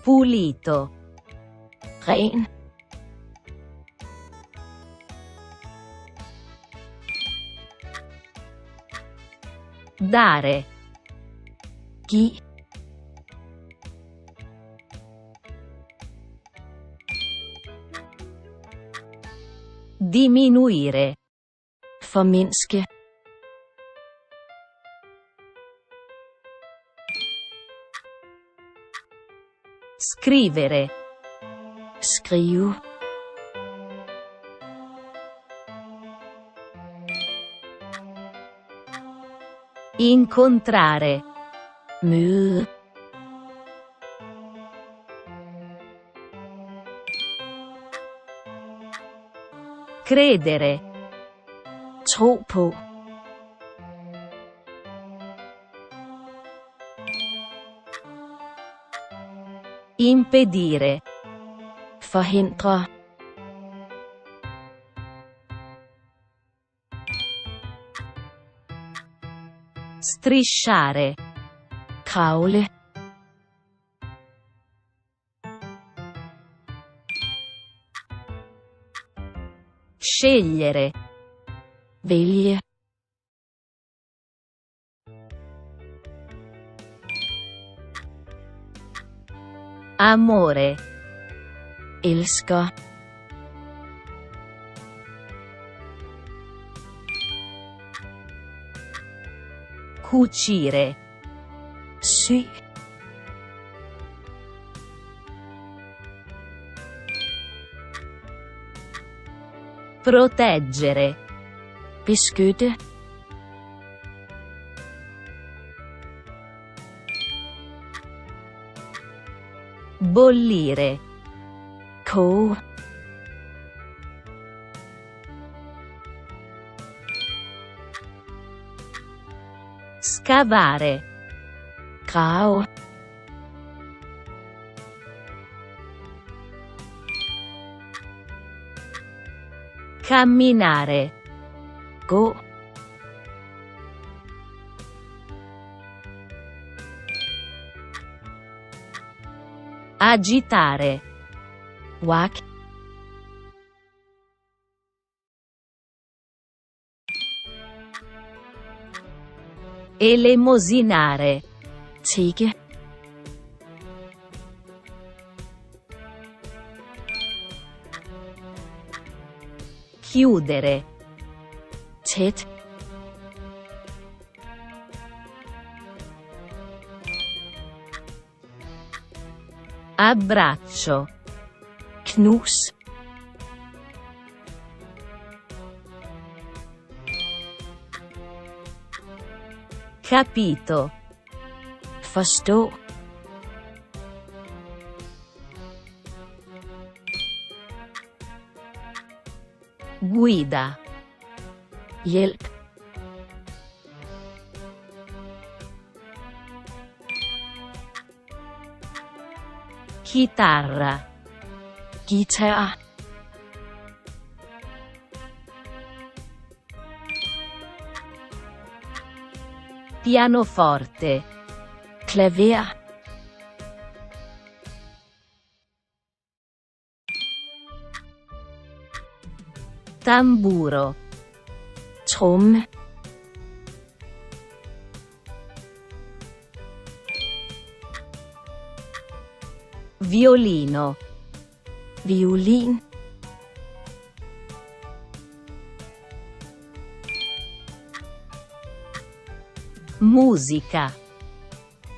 Pulito. Ren. Dare. Gi. Diminuire. Formindske. Scrivere. Skrive. Incontrare. Møde. Credere. Tro på. Impedire. Forhindre. Strisciare. Kravle. Scegliere. Veglie. Amore. Elsker. Cucire. Sy. Proteggere. Beskytte. Bollire. Co. Scavare. Grave. Camminare. Gå. Agitare. Wak. Elemosinare. Tigge. Chiudere. Tæt. Abbraccio. Knus. Capito. Forstå. Guida. Hjælp. Chitarra. Guitar. Pianoforte. Klaver. Tamburo. Tromme. Violino. Violin. Musica.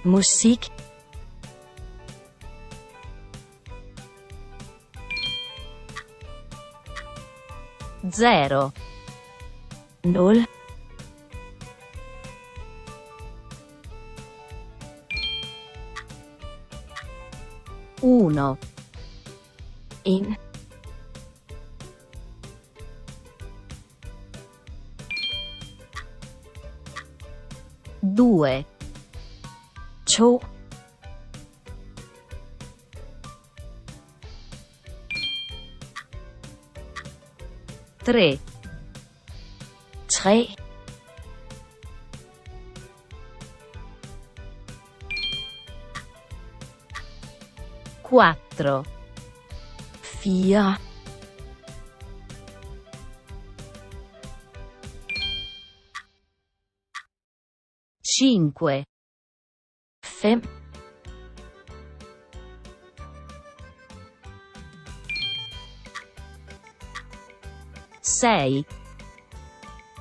Musik. Zero. Null. Uno. In. Due. Ciò. Tre. Tre. Quattro. Fia. Cinque. Fem. Sei.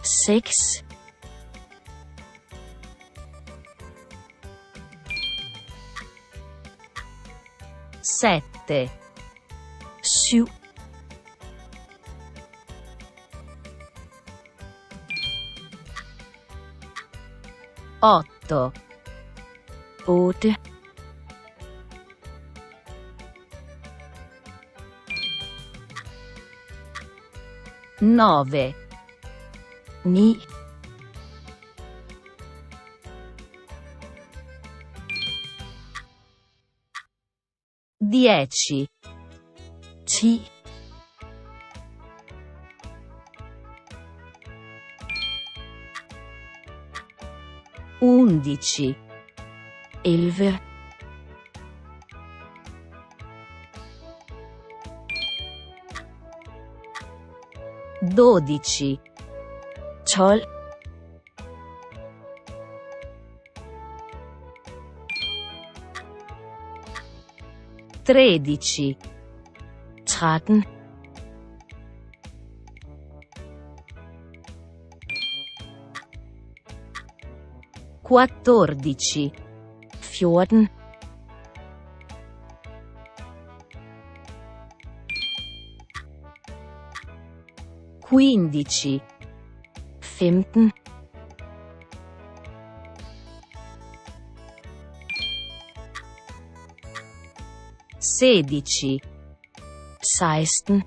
Six. Sette. Su. Otto. Ote. Nove. Ni. Dieci. Ci. Undici. Elve. Dodici. Ciol. Tredici. Traten. Quattordici. Fjorten. Quindici. Femten. Sedici. Seisten.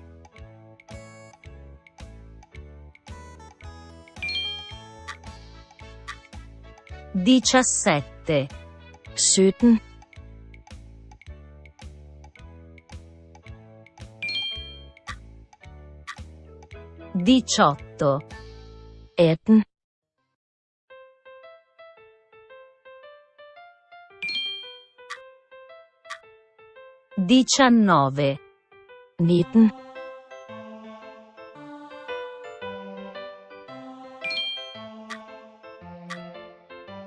Diciassette. Sytten. Diciotto. Etten. Diciannove. Nitten.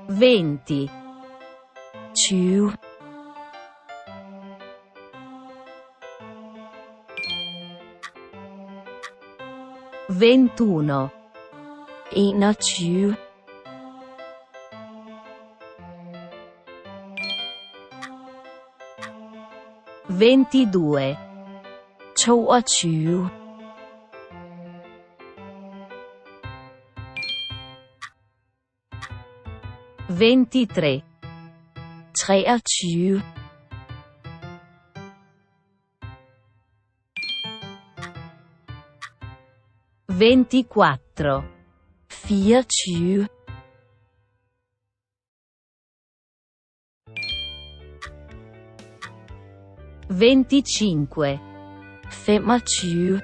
Venti. Ciu. Ventuno. Ina ciu. Ventidue. toogtyve. Ventitre. treogtyve. Ventiquattro. fireogtyve. Venticinque. femogtyve.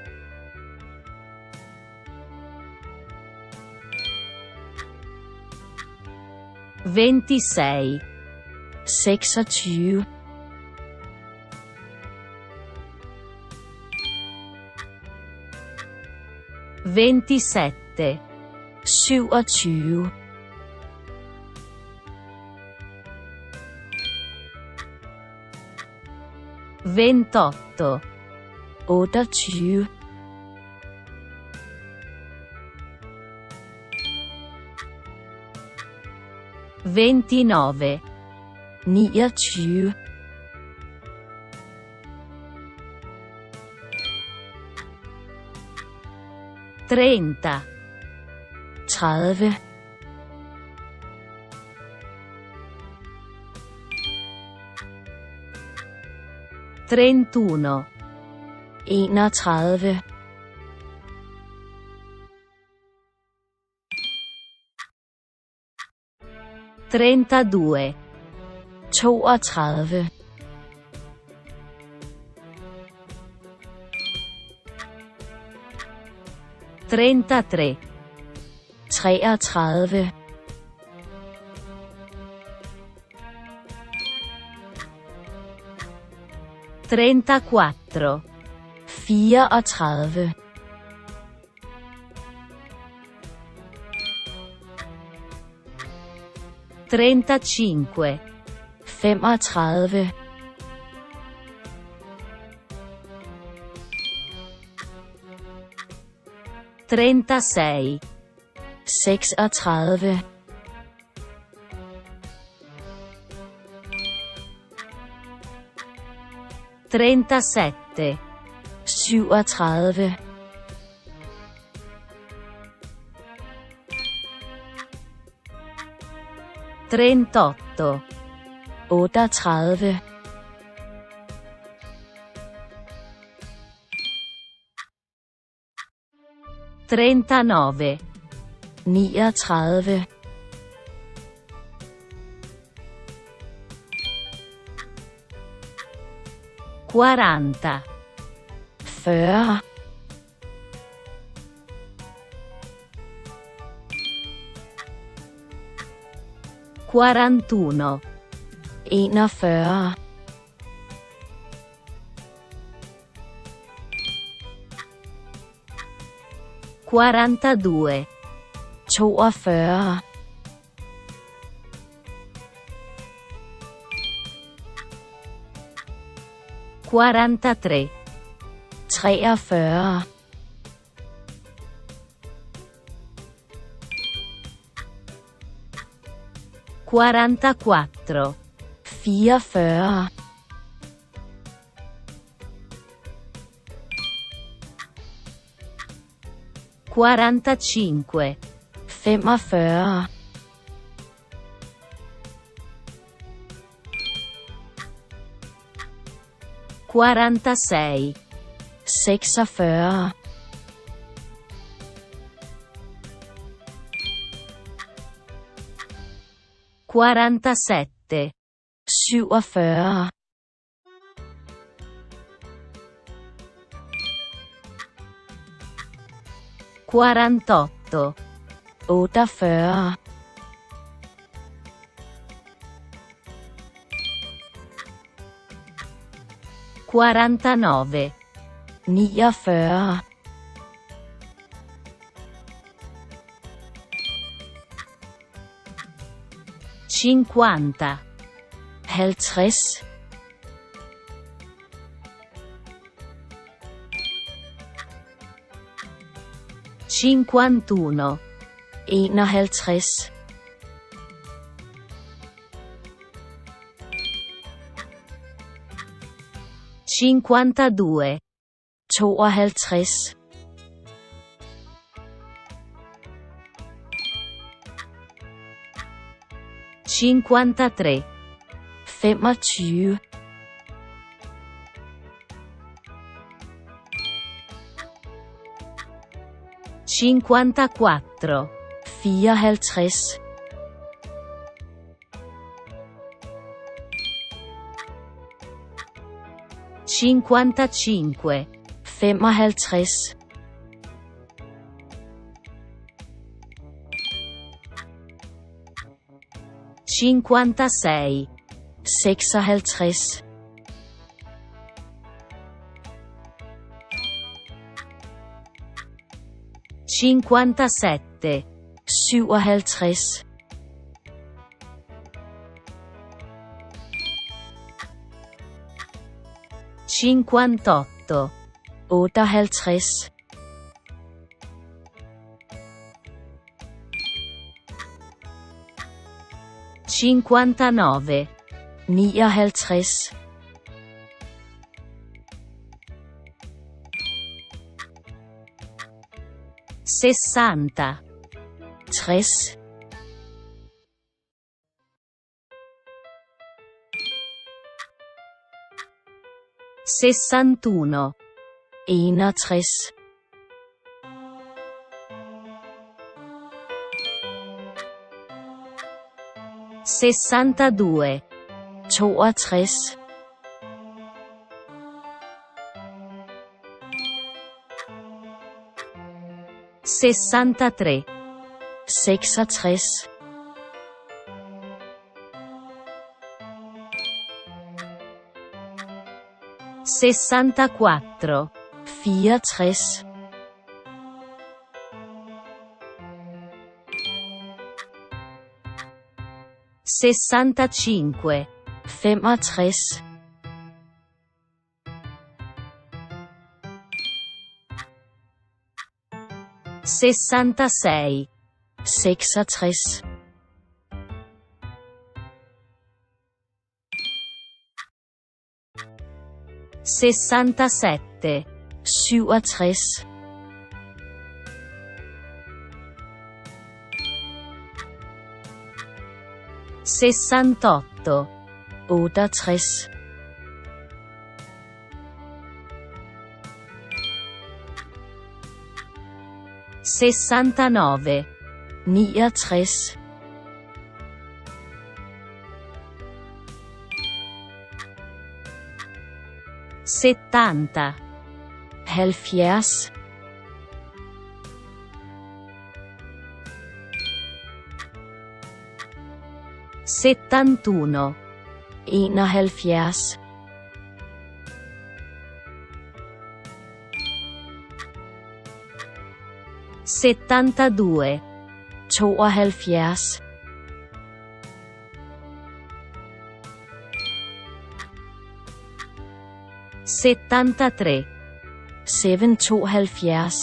Ventisei. seksogtyve. Ventisette. syvogtyve. ventotto, otteogtyve, ventinove, niogtyve, trenta, tredive, trentuno, enogtredive, trentadue, toogtredive, trentatré, treogtredive, trentaquattro, fireogtredive, trentacinque, femogtredive, trentasei, seksogtredive, trentasette, syvogtredive, trentotto, otteogtredive, trentanove, niogtredive, quaranta, fyrre, quarantuno, enogfyrre, quarantadue, toogfyrre, quarantatré, treogfyrre, quarantaquattro, fireogfyrre, quarantacinque, femogfyrre, quarantasei, seksogfyrre, quarantasette, syvogfyrre, quarantotto, otteogfyrre, quarantanove, niogfyrre, cinquanta, halvtreds, cinquantuno, enoghalvtreds, cinquantadue, tooghalvtreds, cinquantatré, femogtyve, cinquantaquattro, fireoghalvtreds, cinquantacinque, femoghalvtreds, cinquantasei, seksoghalvtreds, cinquantasette, syvoghalvtreds, cinquantotto, otteoghalvtreds, cinquantanove, nioghalvtreds, sessanta, tres, sessantuno, enogtres, sessantadue, toogtres, sessantatré, sessantatré, sessantaquattro, fireogtres, sessantacinque, femogtres, sessantasei, sessantatré, sessantasette, syvogtres, sessantotto, otteogtres, sessantanove, niogtres, settanta, halvfjerds, settantuno, enoghalvfjerds, settantadue, tooghalvfjerds, settantatré, syvoghalvfjerds,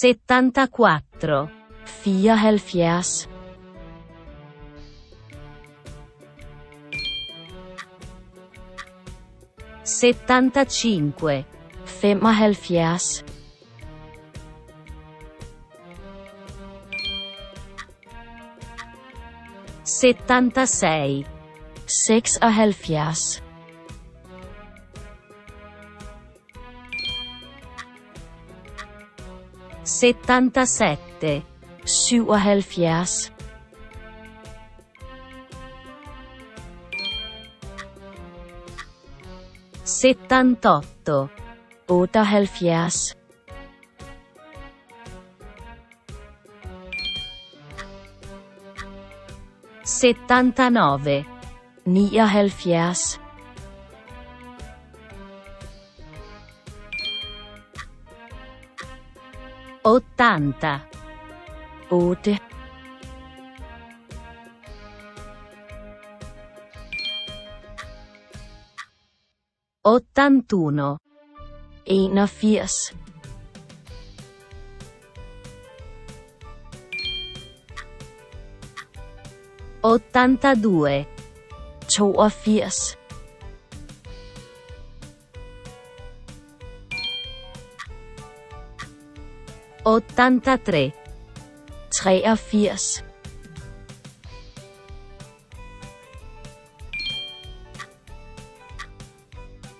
settantaquattro, fireoghalvfjerds, settantacinque, femoghalvfjerds, settantasei, seksoghalvfjerds, settantasette, syvoghalvfjerds, settantotto, otteoghalvfjerds, settantanove, nioghalvfjerds, ottanta, otte, ottantuno, enogfirs, ottantadue, toogfirs, ottantatré, treogfirs,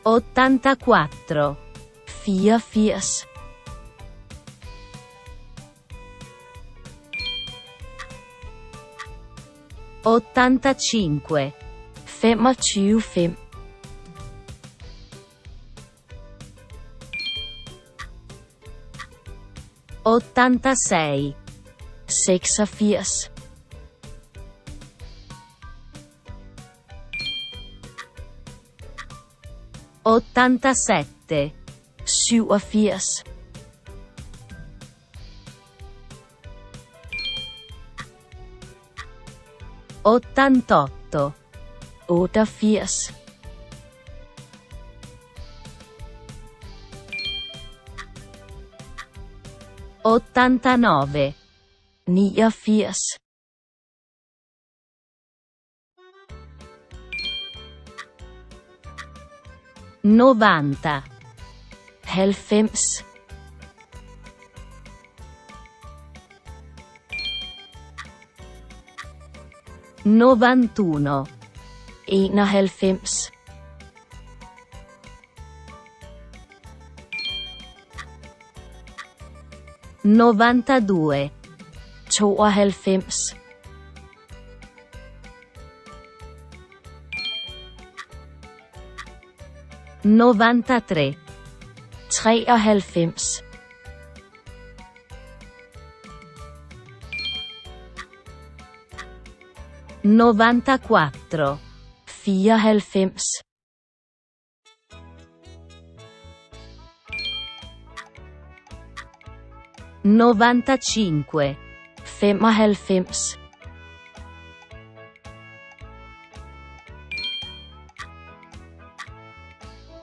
ottantaquattro, fireogfirs, ottantacinque, femogtyve, ottantasei, seksogfirs, ottantasette, syvogfirs, ottantotto, otteogfirs, ottantanove, niogfirs, novanta, halvfems, novantuno, enoghalvfems, novantadue, tooghalvfems, novantatré, treoghalvfems, novantaquattro, fireoghalvfems, novantacinque, femoghalvfems,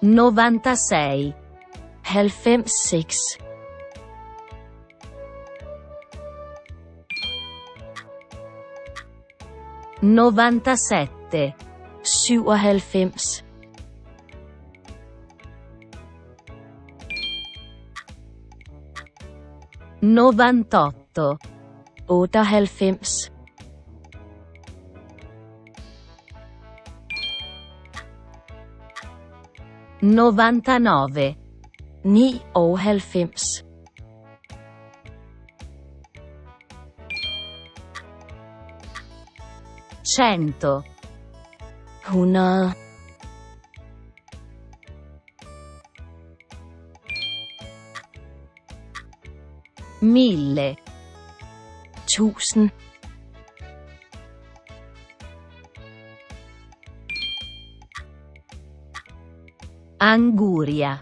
novantasei, halvfems, novantasette, syvoghalvfems, novantotto, otteoghalvfems, novantanove, nioghalvfems, cento, hundrede, mille, tusind, anguria,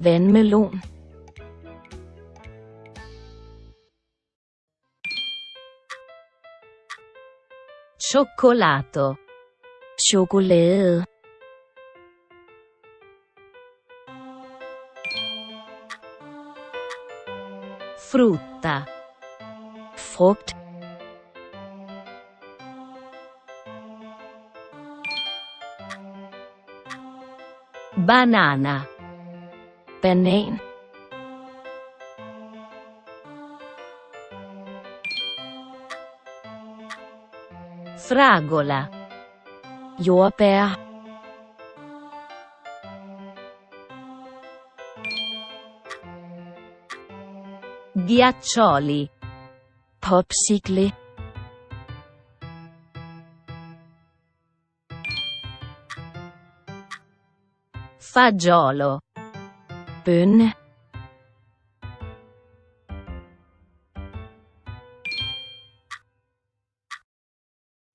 vandmelon, cioccolato, chokolade, frutta, frugt, banana, banan, fragola, jordbær, ghiaccioli, popsicle, fagiolo, bønne,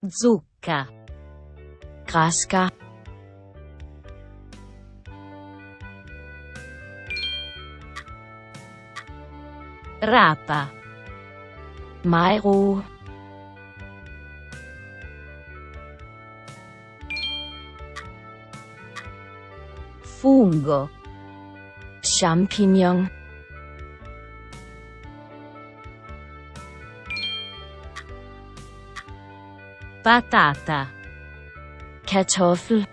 zucca, græskar, rapa, majro, fungo, champignon, patata, kartoffel,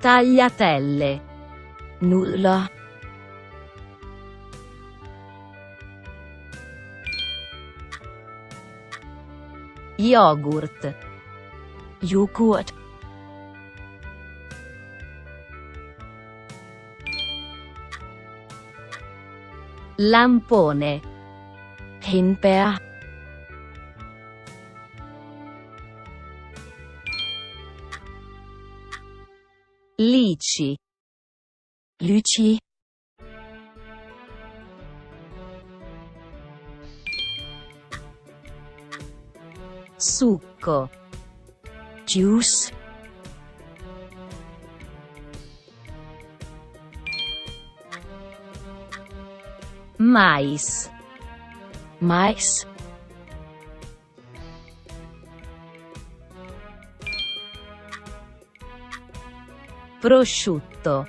tagliatelle, nudler, yoghurt, yoghurt, lampone, hindbær, lici, lychee, succo, juice, mais, mais. Prosciutto,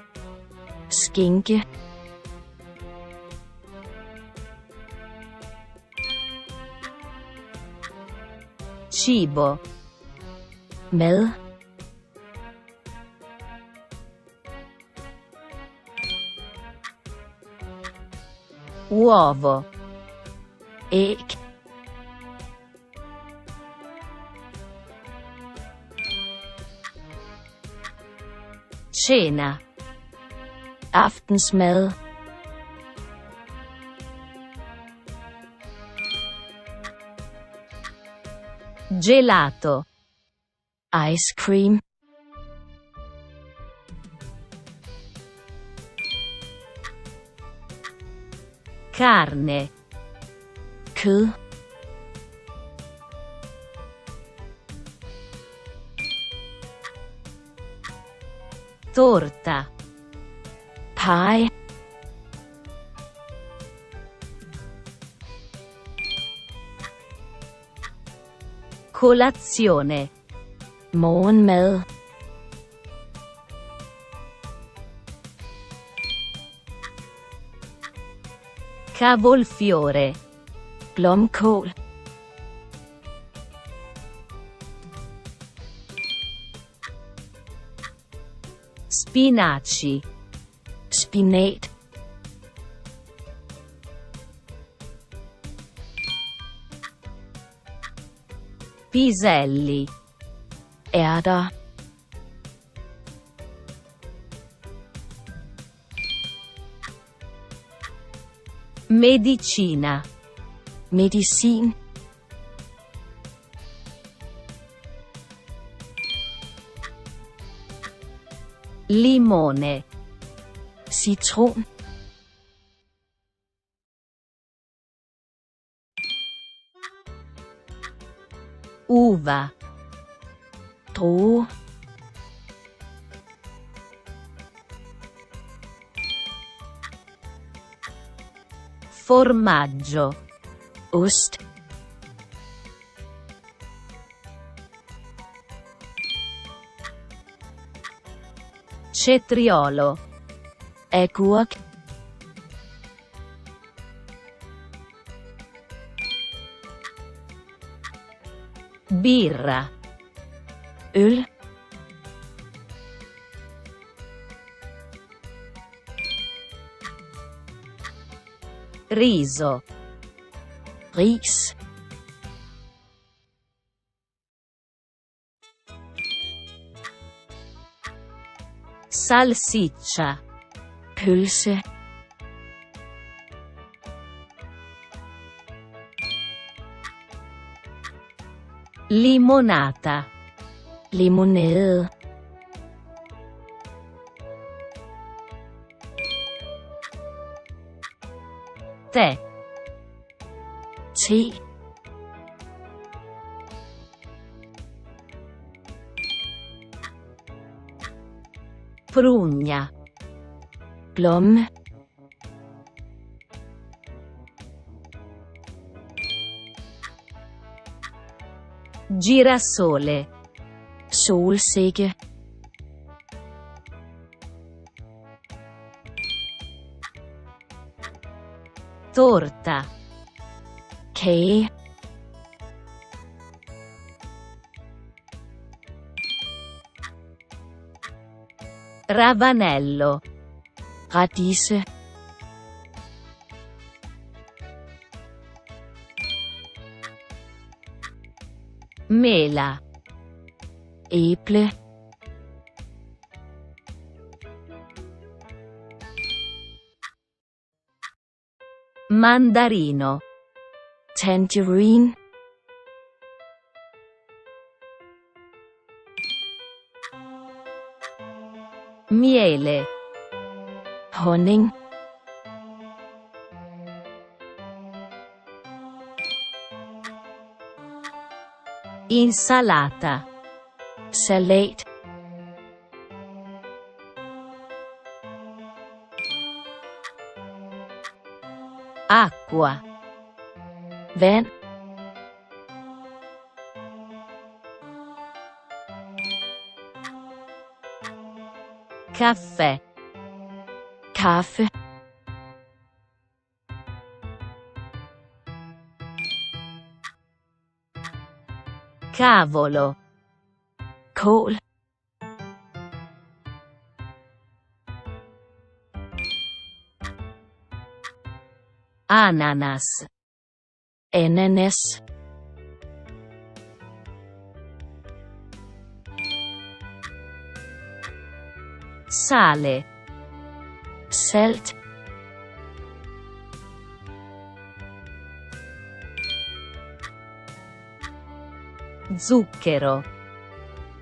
skinke. Cibo, mel. Uovo, egg. Cena, aftensmad. Gelato, ice cream. Carne, kød. Torta, pie. Colazione, morgenmad. Cavolfiore, blomkål. Spinaci, spinat. Piselli, erter. Medicina, medicin. Limone, citron. Uva, druer. Formaggio, ost. Cetriolo, agurk. Birra, øl. Riso, ris. Salsiccia, pølse. Limonata, limonade. Tè, te. Prugna, plom. Girasole, solsikke. Torta, kage. Ravanello, radise. Mela, æble. Mandarino, tangerine. Miele, honning. Insalata, salat. acqua, ven, caffè, caffè, cavolo, col, ananas, ananas, sale, salt, zucchero,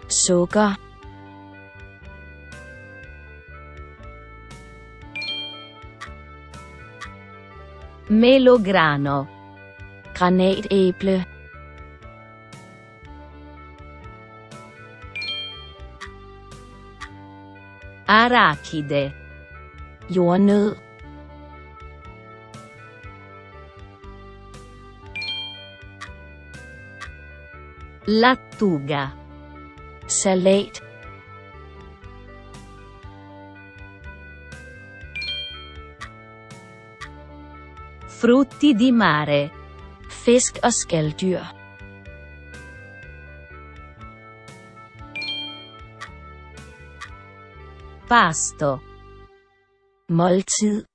sugar, melograno, granatäpple, arachide, jordnød, lattuga, salat, frutti di mare, fisk og skaldyr, pasto, måltid,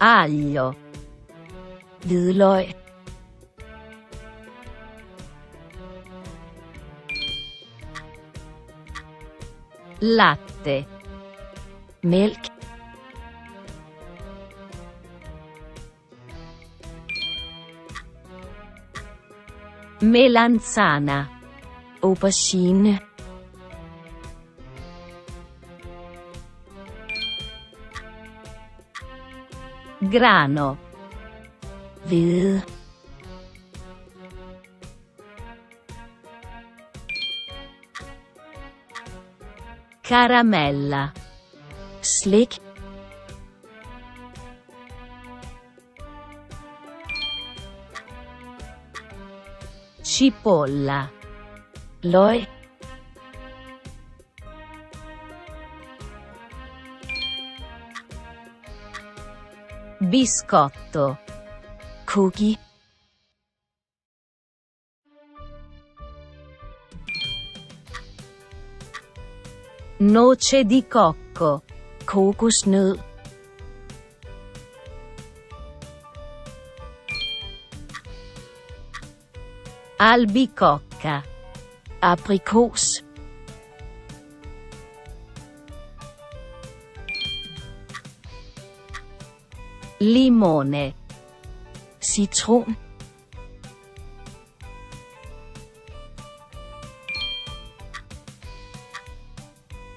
aglio, hvidløg, latte, mælk, melanzana, aubergine, grano, hvede, caramella, slik, cipolla, løg, biscotto, cookie, noce di cocco, kokosnød, albicocca, aprikos, limone, citron,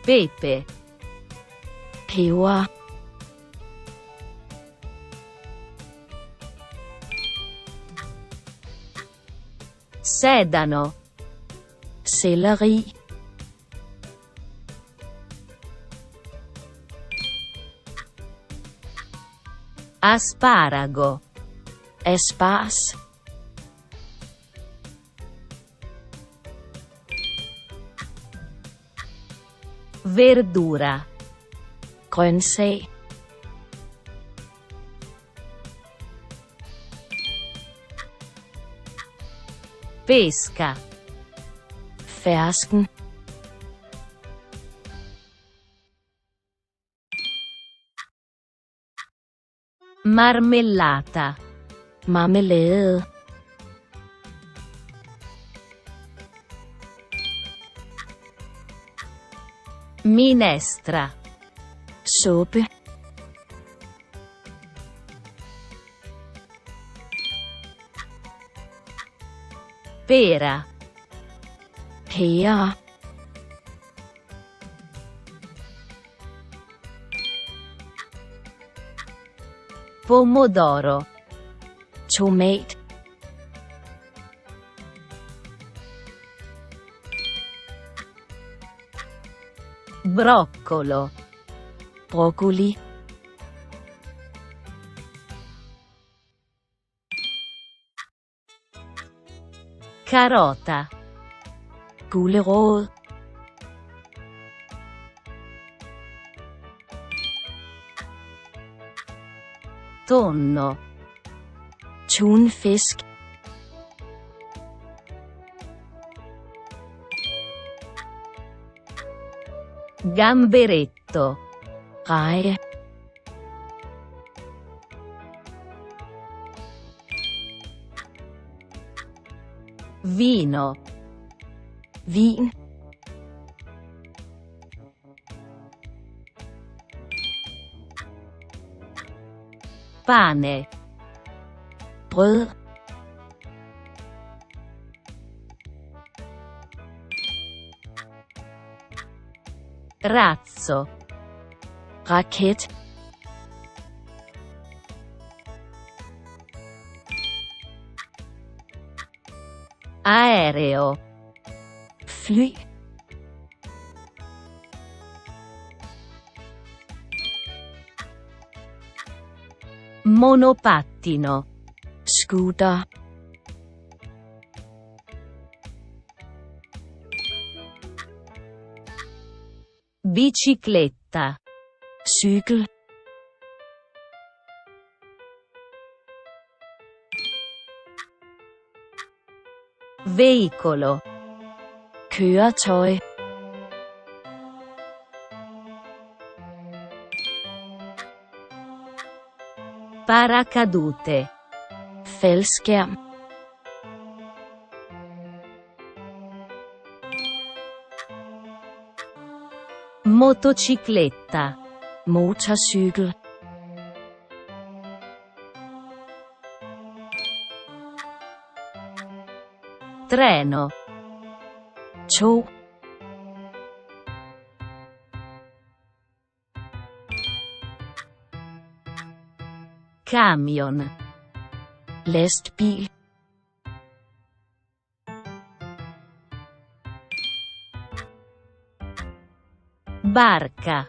pepe, peber, sedano, selleri, asparago, asparges, verdura, grøntsag, pesca, fersken, marmellata, marmelade, minestra, suppe, pera, pære, pomodoro, tomat, broccolo, broccoli. Carota, gulerod. Tonno, tunfisk. Gamberetto, rai. Vino, vin. Pane, brød. Razzo, raket. Aereo, fly. Monopattino, scooter. Bicicletta, cykel. Veicolo, køretøj. Paracadute, faldskærm. Motocicletta, motorcykel. Treno, tog. Camion, lastbil. Barca,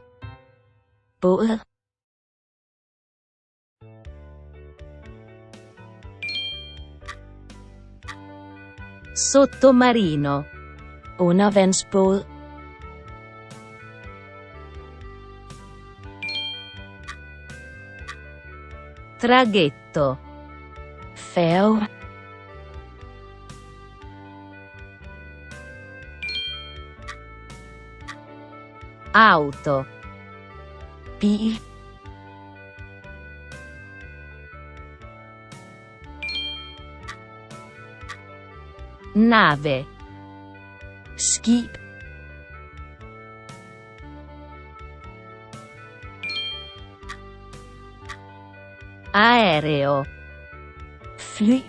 båd. Sottomarino, undervandsbåd. Traghetto, færge. Auto, bil. Nave, skib. Aereo, fly.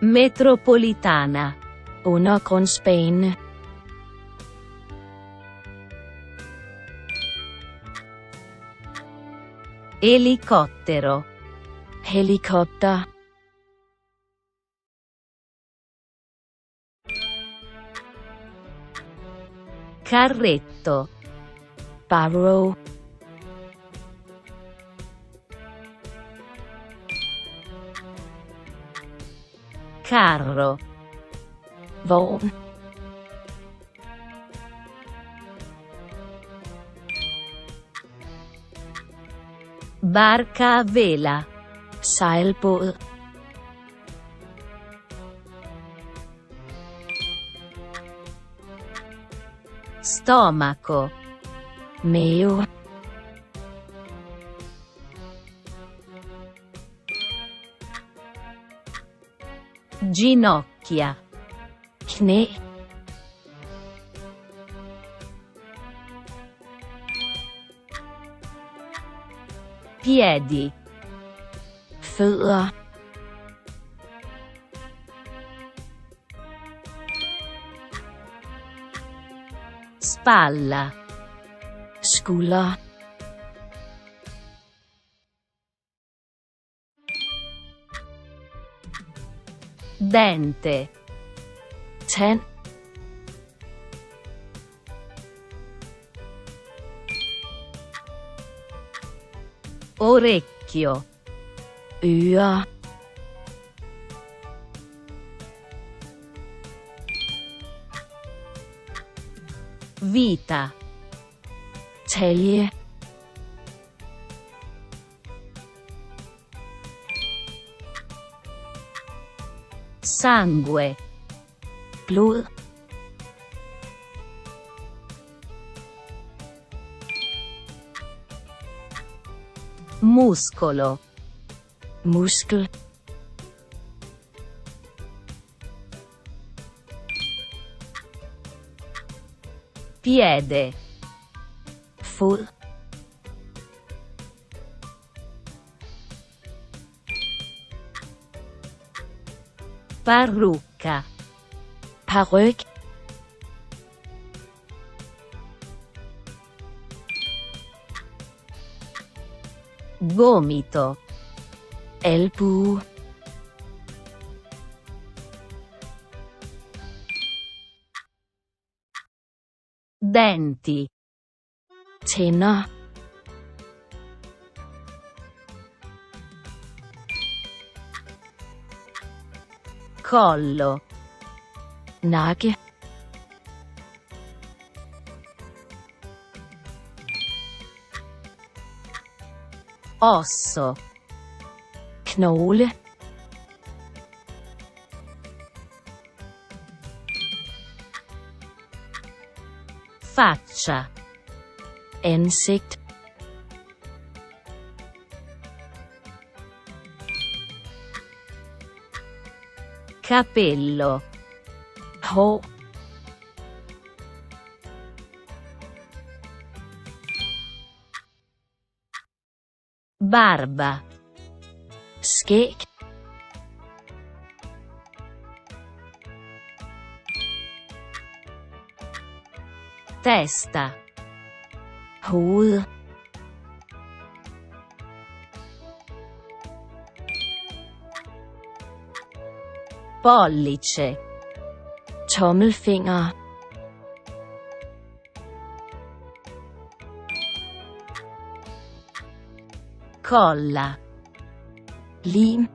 Metropolitana, una con Spain. Elicottero, helicotta. Carretto, barrow. Carro, vogn. Barca a vela, sejlbåd. Stomaco, meo. Ginocchia, knæ. Piedi, fødder. Spalla, skulder. dente, ten, orecchio, ua, vita, celie, sangue, blod, muscolo, muskel, piede, fod, parrucca, parrucca, gomito, elbu, denti, cena, collo, nage, osso, knogle, faccia, ansigt, capello, ho, barba, skegg, testa, hoved, pollice, tommelfinger, colla, lim,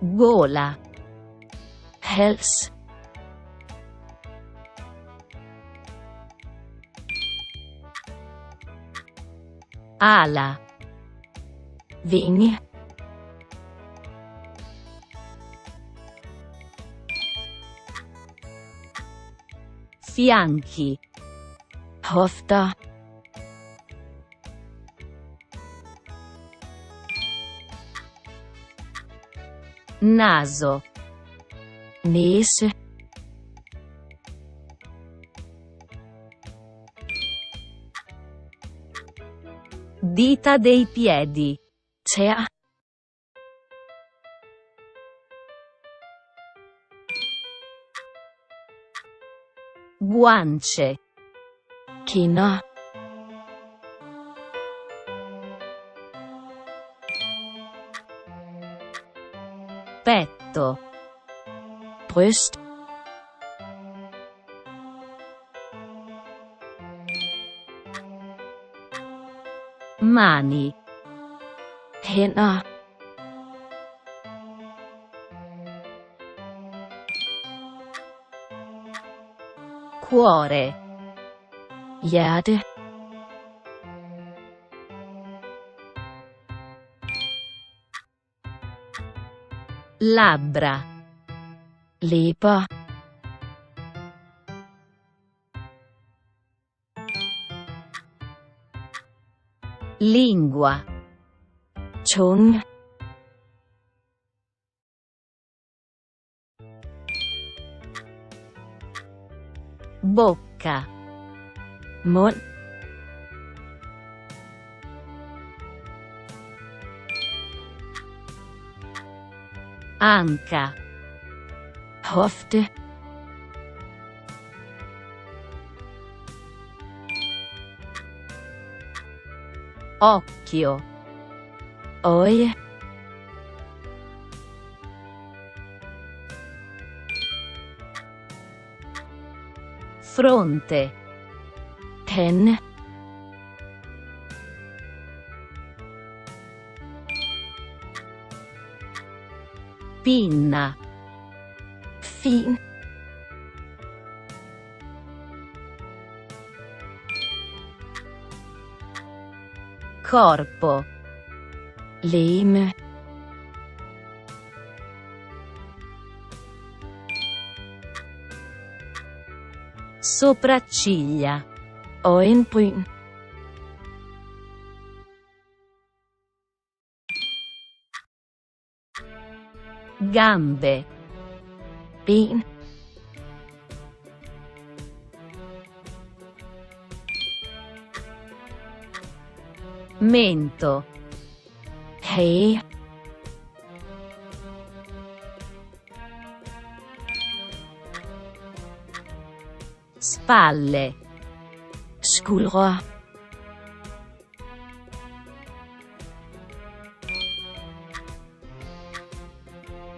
gola, hals, ala, vinge, fianchi, hofta, naso, nese, dita dei piedi, cea, guance, china, petto, brust, mani, hænder, cuore, hjerte, labbra, læber, lingua, tung, bocca, mund, anca, hofte, Occhio. Oie. Fronte. Ten. Pinna. Fin. Corpo. Lime. Sopracciglia. Oenpuin. Gambe. Pin. Mento. Hey. Spalle. Sculroa.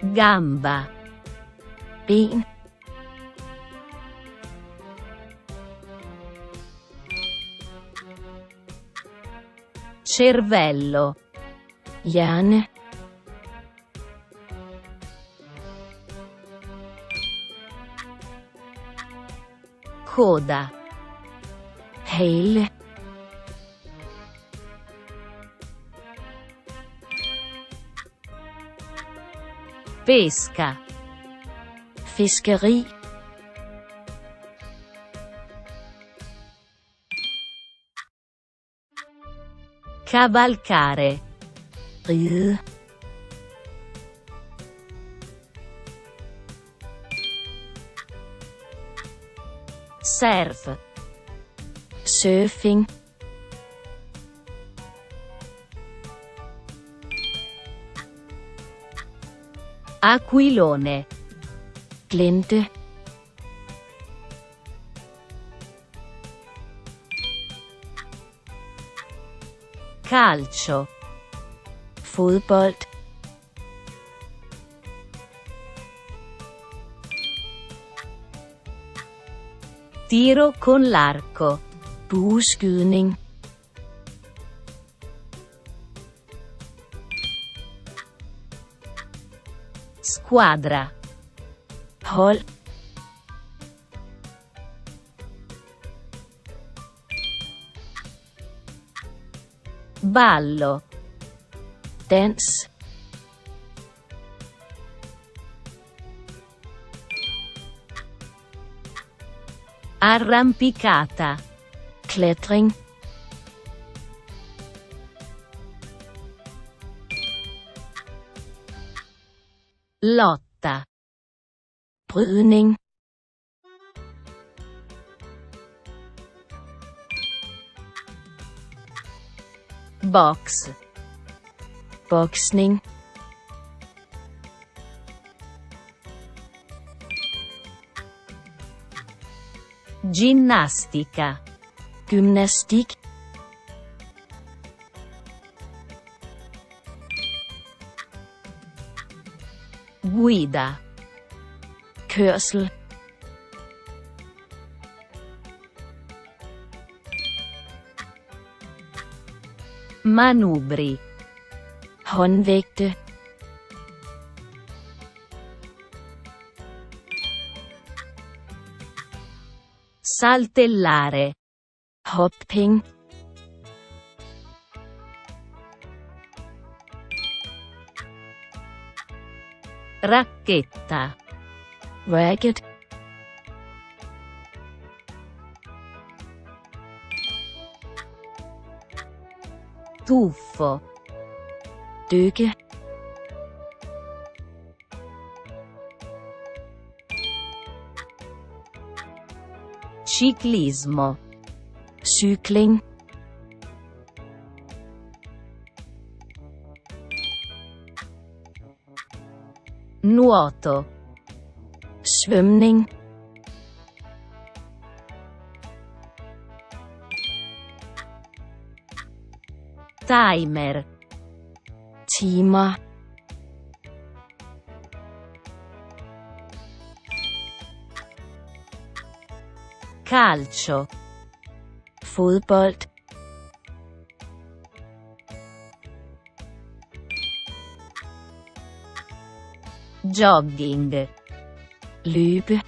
Gamba. Pin. Cervello. Ian. Coda. Hail. Pesca. Fischeri. Cavalcare. Ride. Surf. Surfing. Aquilone. Glinte. Calcio. Fodbold. Tiro con l'arco. Bueskydning. Squadra. Hold. Ballo. Dance. Arrampicata. Klettering. Lotta. Brydning. Box. Boksning. Ginnastica. Gymnastik. Guida. Kørsel. Manubri. Håndvægte. Saltellare. Hopping. Racchetta. Racket. Tuffo. Dykke. Ciclismo. Cykling. Nuoto. Svømning. Alzheimer. Thema. Calcio. Fodbold. Jogging. Løbe.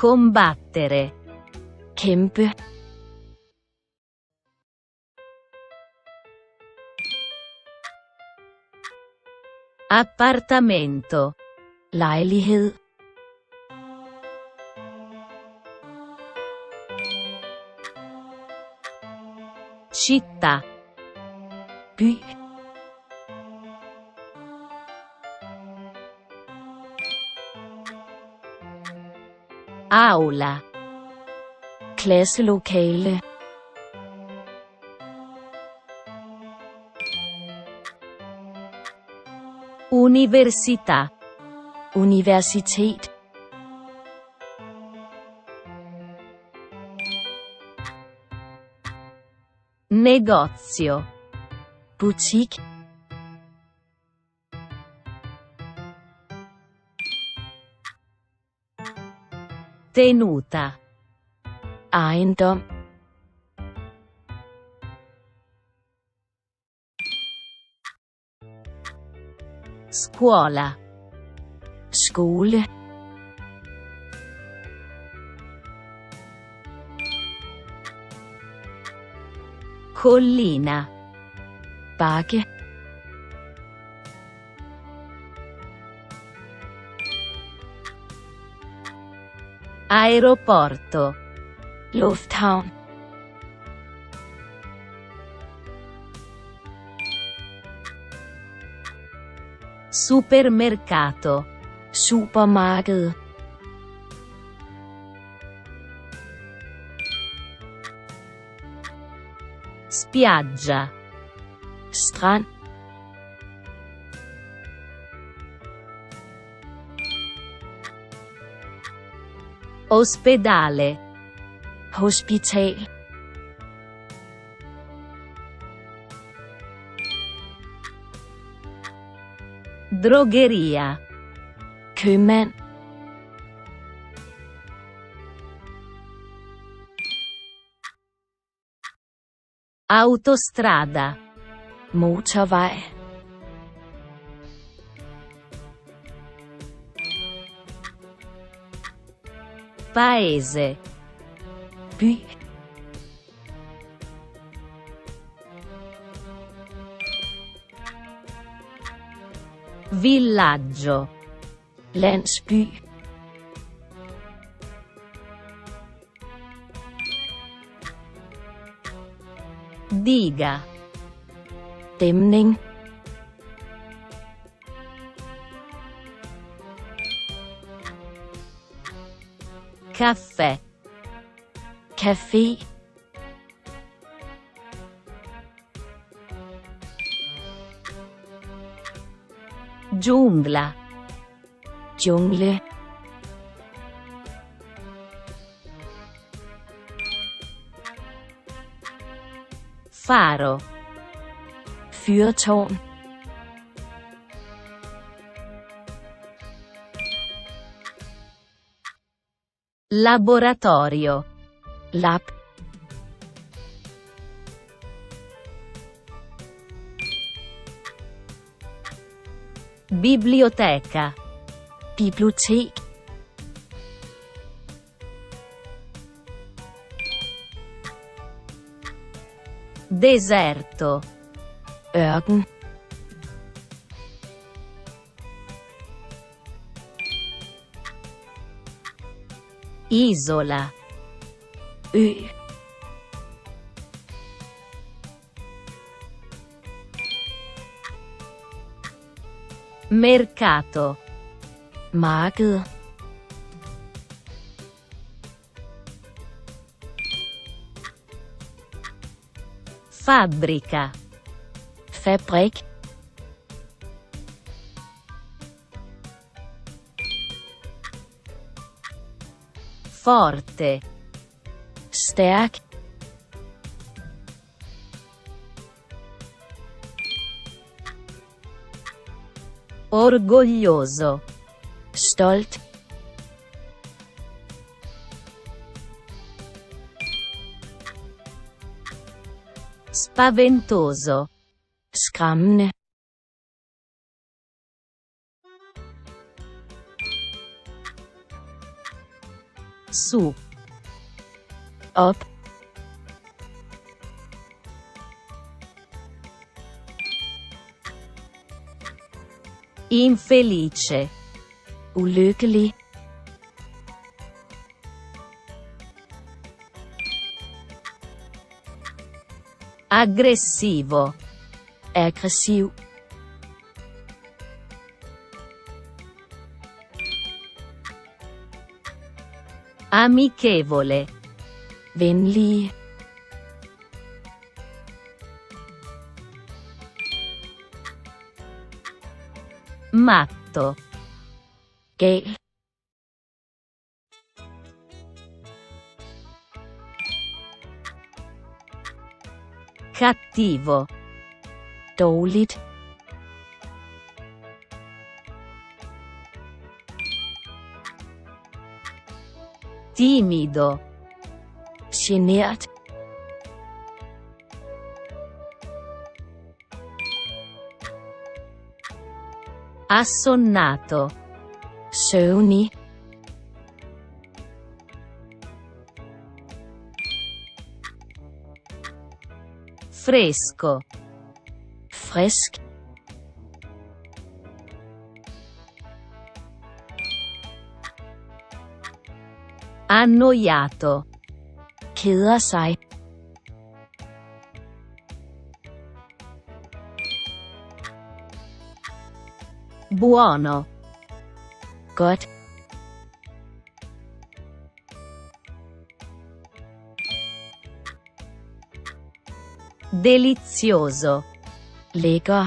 Combattere. Kæmpe. Appartamento. Lejlighed. Città. By. Aula. Klasselokale. Università. Universitet. Negozio. Boutique. Tenuta. Ejendom. Scuola. Skole. Collina. Bakke. Aeroporto. Lufthavn. Supermercato. Supermarked. Spiaggia. Strand. Ospedale. Hospital. Drogheria. Købmand. Autostrada. Motorvej. Paese. By. Villaggio. Landsby. Diga. Dæmning. Caffè. Café. Giungla. Giungle. Faro. Fyrtårn. Laboratorio. Lab. Biblioteca. Bibliotek. Deserto. Ørken. Isola. Ø. Mercato. Marked. Fabbrica. Fabrik. forte. Steak. Orgoglioso. Stolt. Spaventoso. Skamne. Su. Op. Infelice. Ulykkelig. Aggressivo. Aggressiv. Amichevole. Venlig. Matto. Gay. Cattivo. Dårligt. Timido. Genert. Assonnato. Sogni. Fresco. Fresk. Annoiato. Keder sig. Buono. Godt. Delizioso. Lega.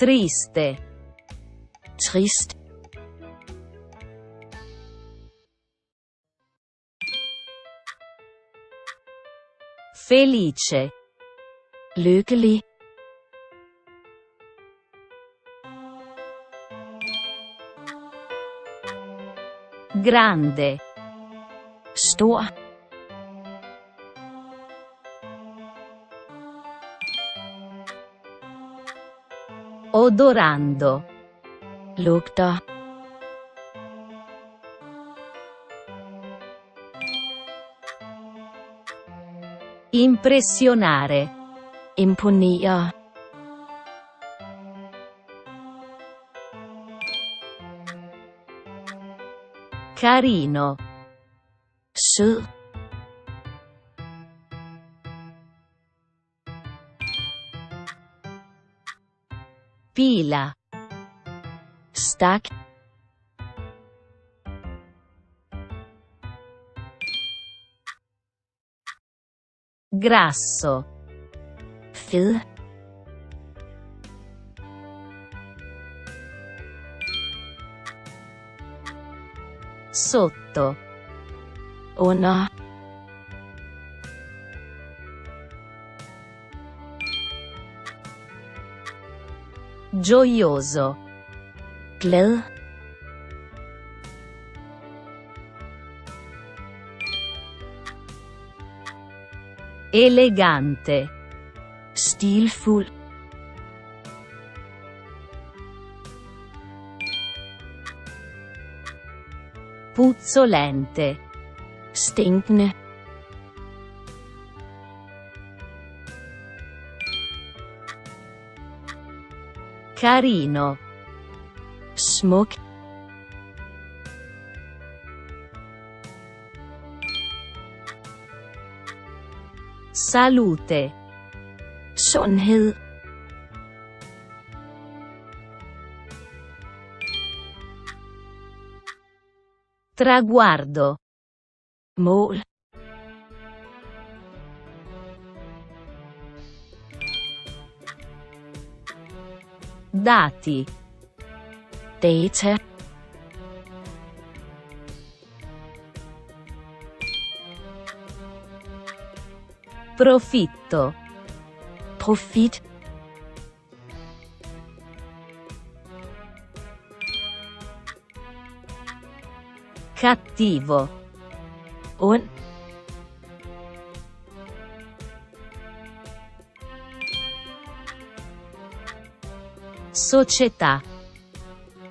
Triste. Trist. Felice. Lykkelig. Grande. Stor. Odorando. Lugter. Impressionare. Imponere. Carino. Sød. Pila. Stak. Grasso. Fed. Sotto. Under. Gioioso. Glad. Elegante. Stilfuld. Puzzolente. Stinkende. Carino. Smuk. Salute. Sundhed. Traguardo. Mål. dati, data, profitto, profit, cattivo, un, società,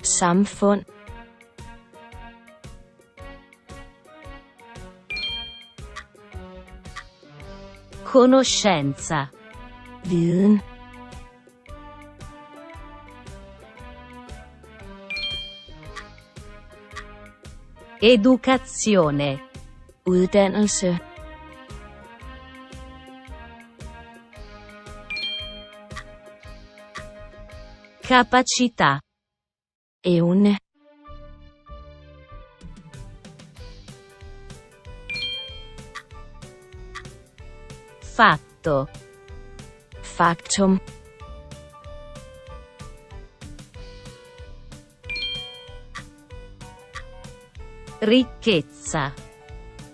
samfon, conoscenza, viden, educazione, uddannelse, capacità, evne, fatto, factum, ricchezza,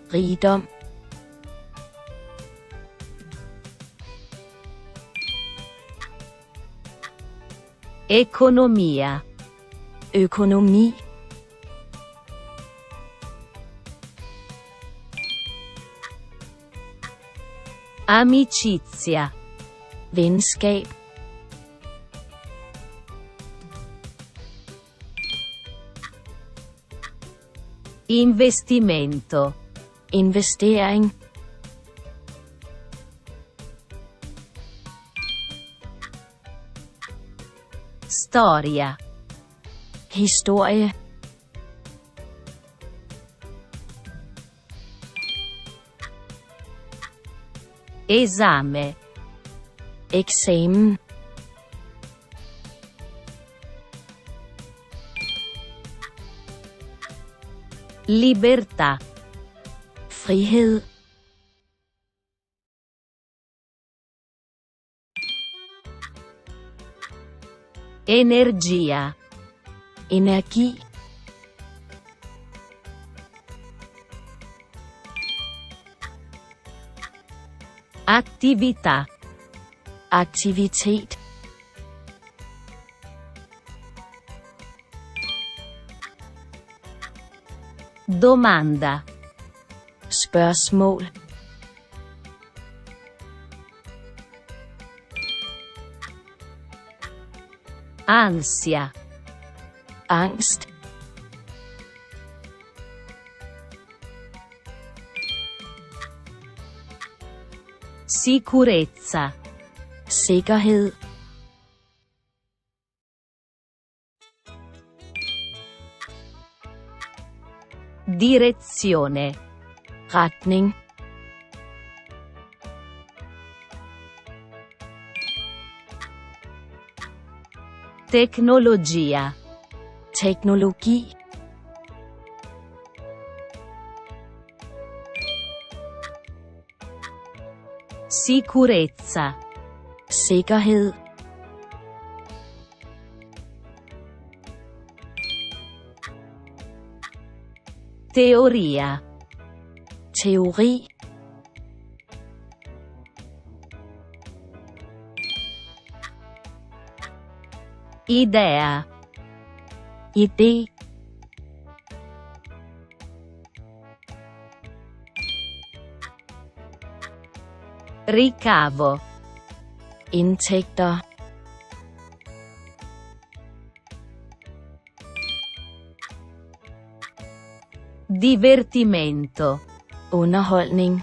rido, economia, economie, amicizia, venskab, investimento, investering, storia, historie, esame, examen, libertà, frihed, energia, energi, attività, aktivitet, domanda, spørgsmål, ansia, angst, sicurezza, sikkerhed, direzione, retning, tecnologia, teknologi, sicurezza, sikkerhed, teoria, teori, idea, idé, ricavo, indtægter, divertimento, underholdning,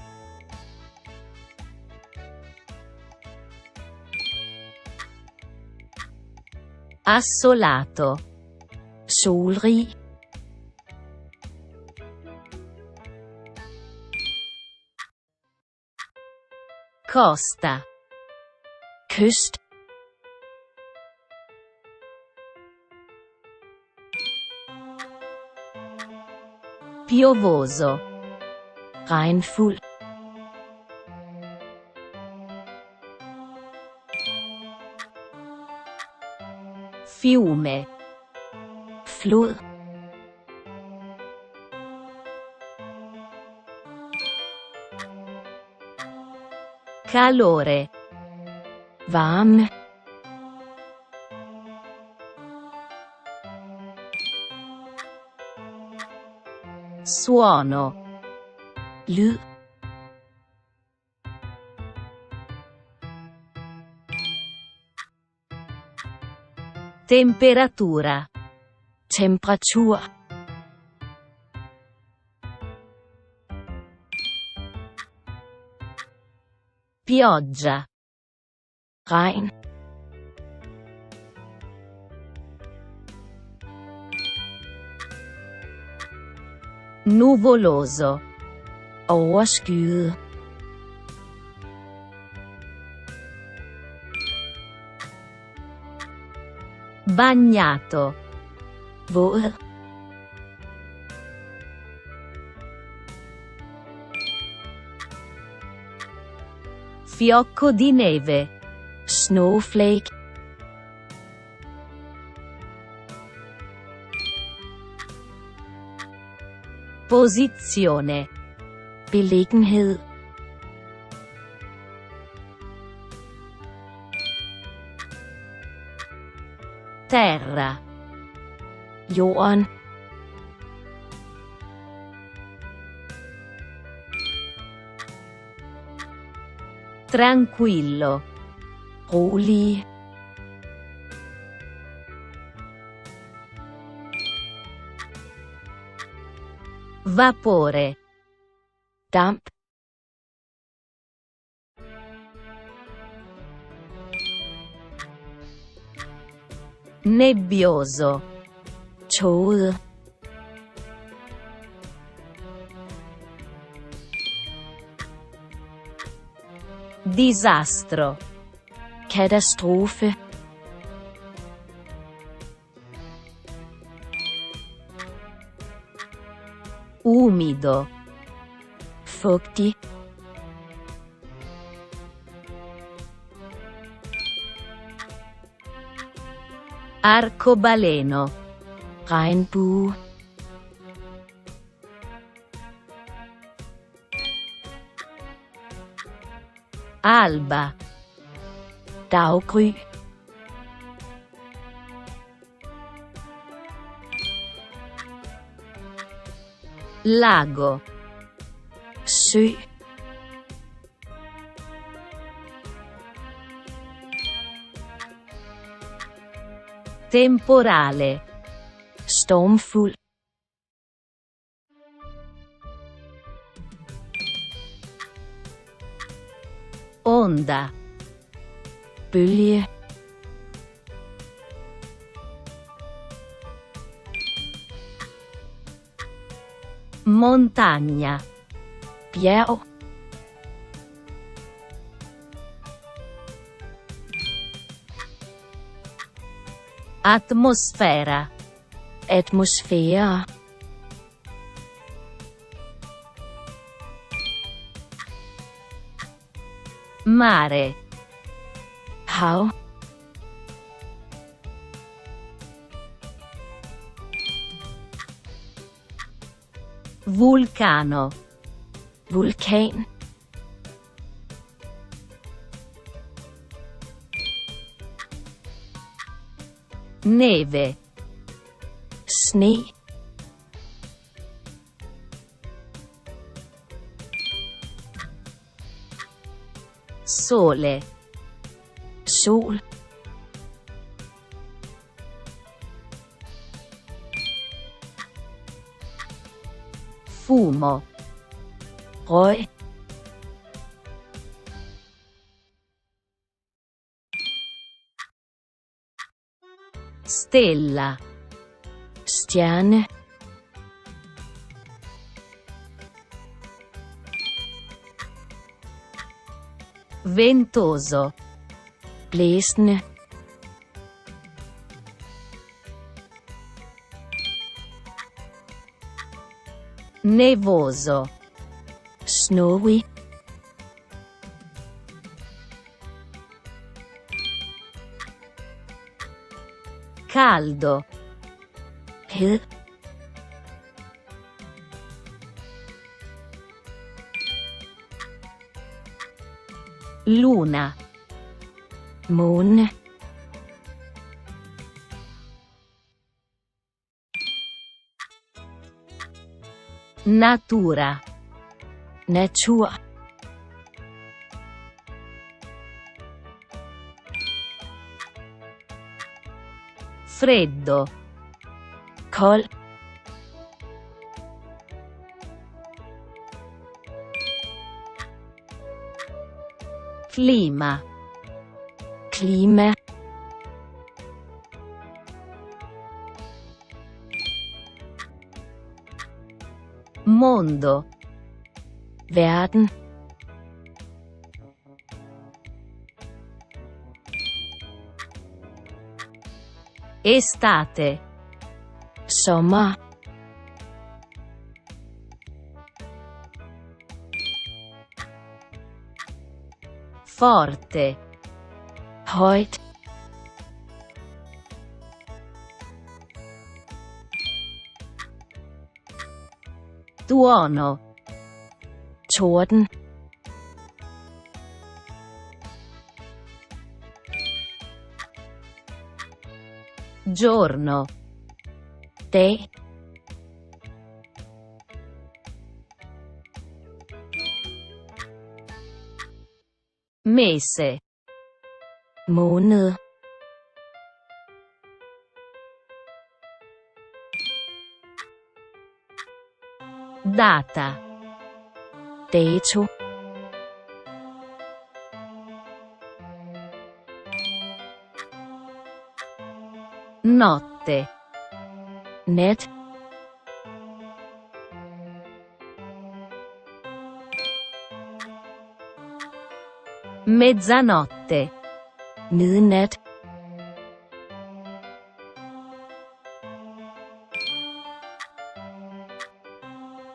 assolato, solrig, costa, kyst, piovoso, regnfuld, Fiume. Flod. Calore. Varme. Suono. Lyd. Temperatura. Temperatur. Pioggia. Regn. Nuvoloso. Overskyet. Bagnato. Våd. Fiocco di neve. Snowflake. Posizione. Beliggenhed. Terra. Jorden. Tranquillo. Rolig. Vapore. Damp. Nebbioso. Tåget. Disastro. Katastrofe. Umido. Fugtig. Arcobaleno. Regnbue. Alba. Daggry. Lago. Sø. Temporale. Stormfuld. Onda. Bølge. Montagna. Bjerg. Atmosfera. Atmosfære. Mare. Hav. Vulcano. Vulkan. Neve. Sne. Sole. Sol. Fumo. Røg. Stella. Stjerne. Ventoso. Blæsende. Nevoso. Snowy. caldo. H. Luna. Moon. Natura. Nature. Freddo. Col. Clima. Clima. Mondo. Werden. Estate. Sommer. Forte. Heute. Tuono. Torden. Giorno. Te. Mese. Måned. Data. Dato. Notte. Net. Mezzanotte. Midnat.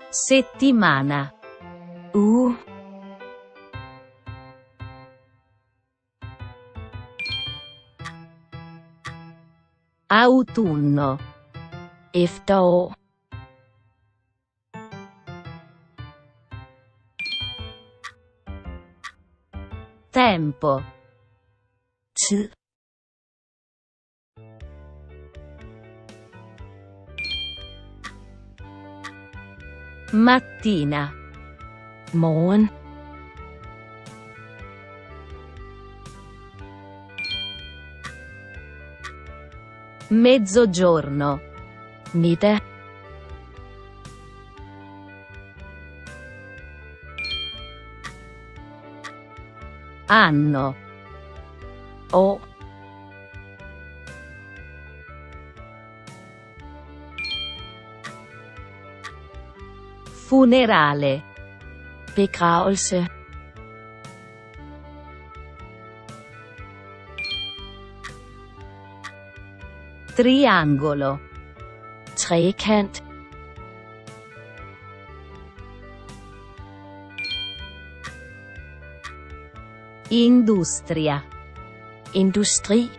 Settimana. U. Autunno. Efterår. Tempo. Tid. Mattina. Morgen. Mezzogiorno. Middag. Anno. O. Funerale. Begravelse. Triangolo. Trekant. Industria. Industri.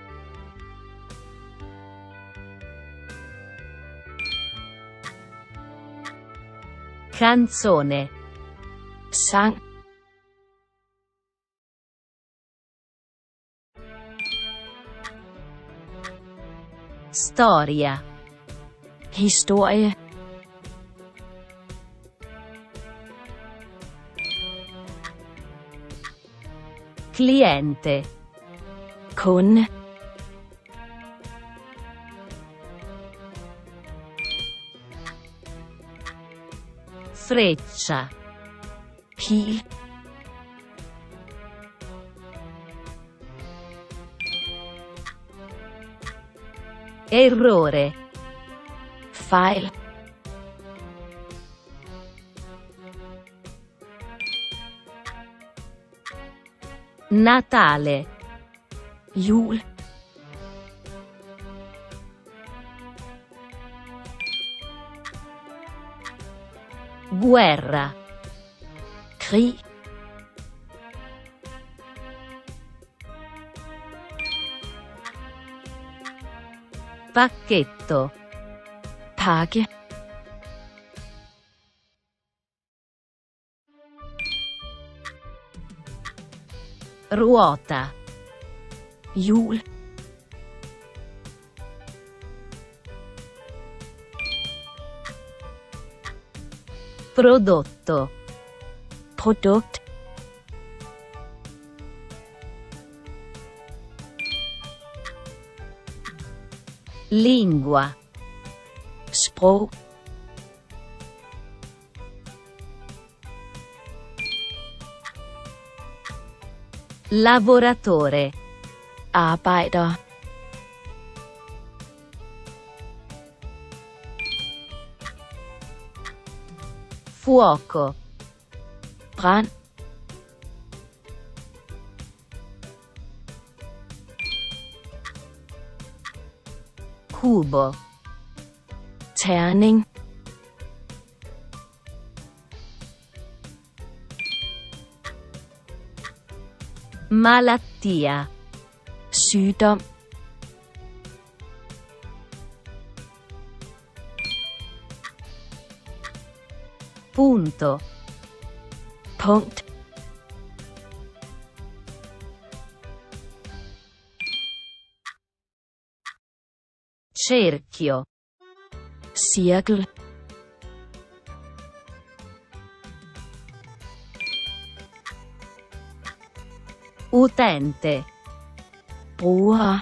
Canzone. Sang. Storia. Historie. Cliente. Kunde. Freccia. Pil. Errore. File. Natale. Jul. Guerra. Krig. pacchetto. Tag. Ruota. Hjul. Prodotto. Produkt. Lingua. Sprog. Lavoratore. Arbejder. Fuoco. Brand. Cubo. Terning. Malattia. Sygdom. Punto. Punkt. Cerchio. Cirkel. Utente. Bruger.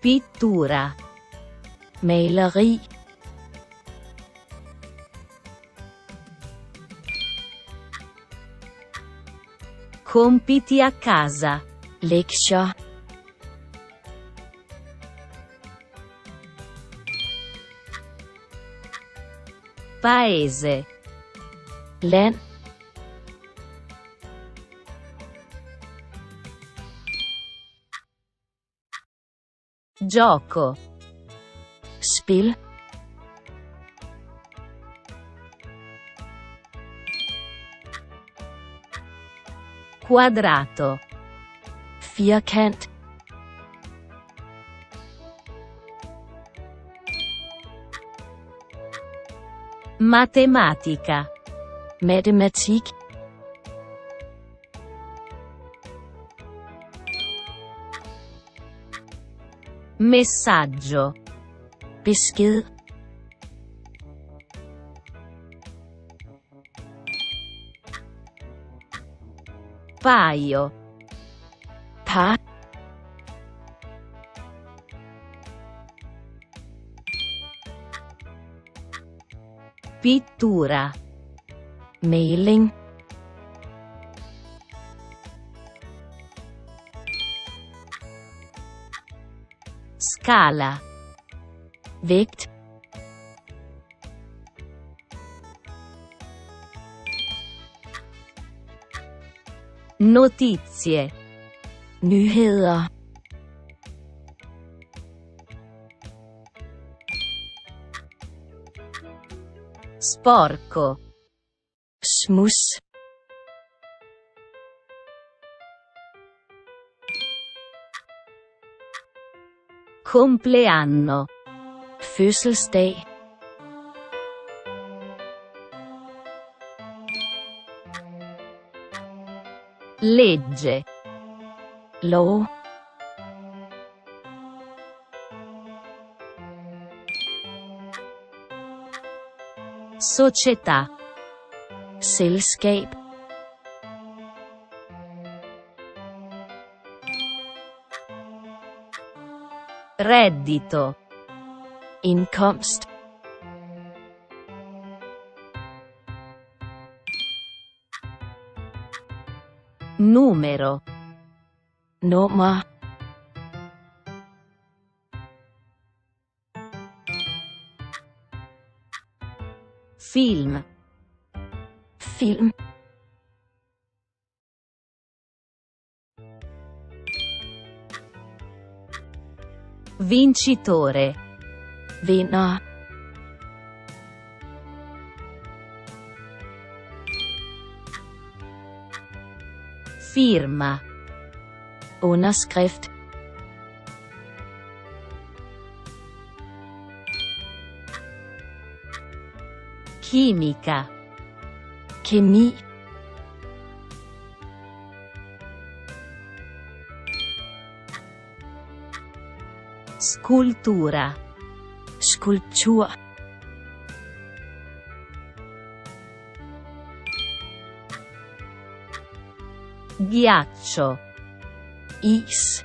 Pittura. Maleri. Compiti a casa. Lecture. Paese. Land. Gioco. Spil. Quadrato. Firkant. Matematica. Matematik. Messaggio. Besked. Paio. Par. Pittura. Mailing. Scala. Vekt. Notizie. Nyheder. Sporco. Smus. Compleanno. Fødselsdag. Legge. Lov. Società. Selskab. Reddito. Inkomst. Numero. Noma. Film. Film. Vincitore. Vino. firma, underskrift, chimica, chemie, scultura, sculptura, ghiaccio, ice,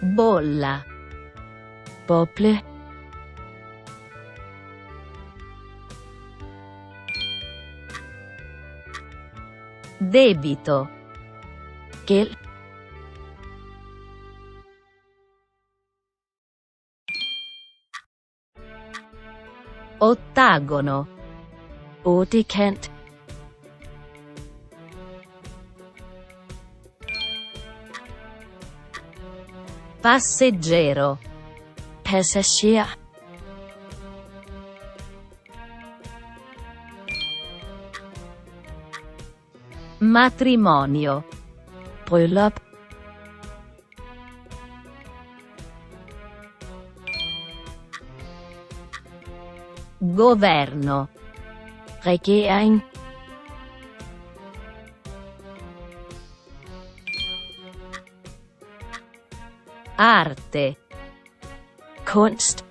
bolla, popple, debito, che, ottagono, ottecent, passeggero, passeggero, matrimonio, bryllup, governo, regering, arte, kunst,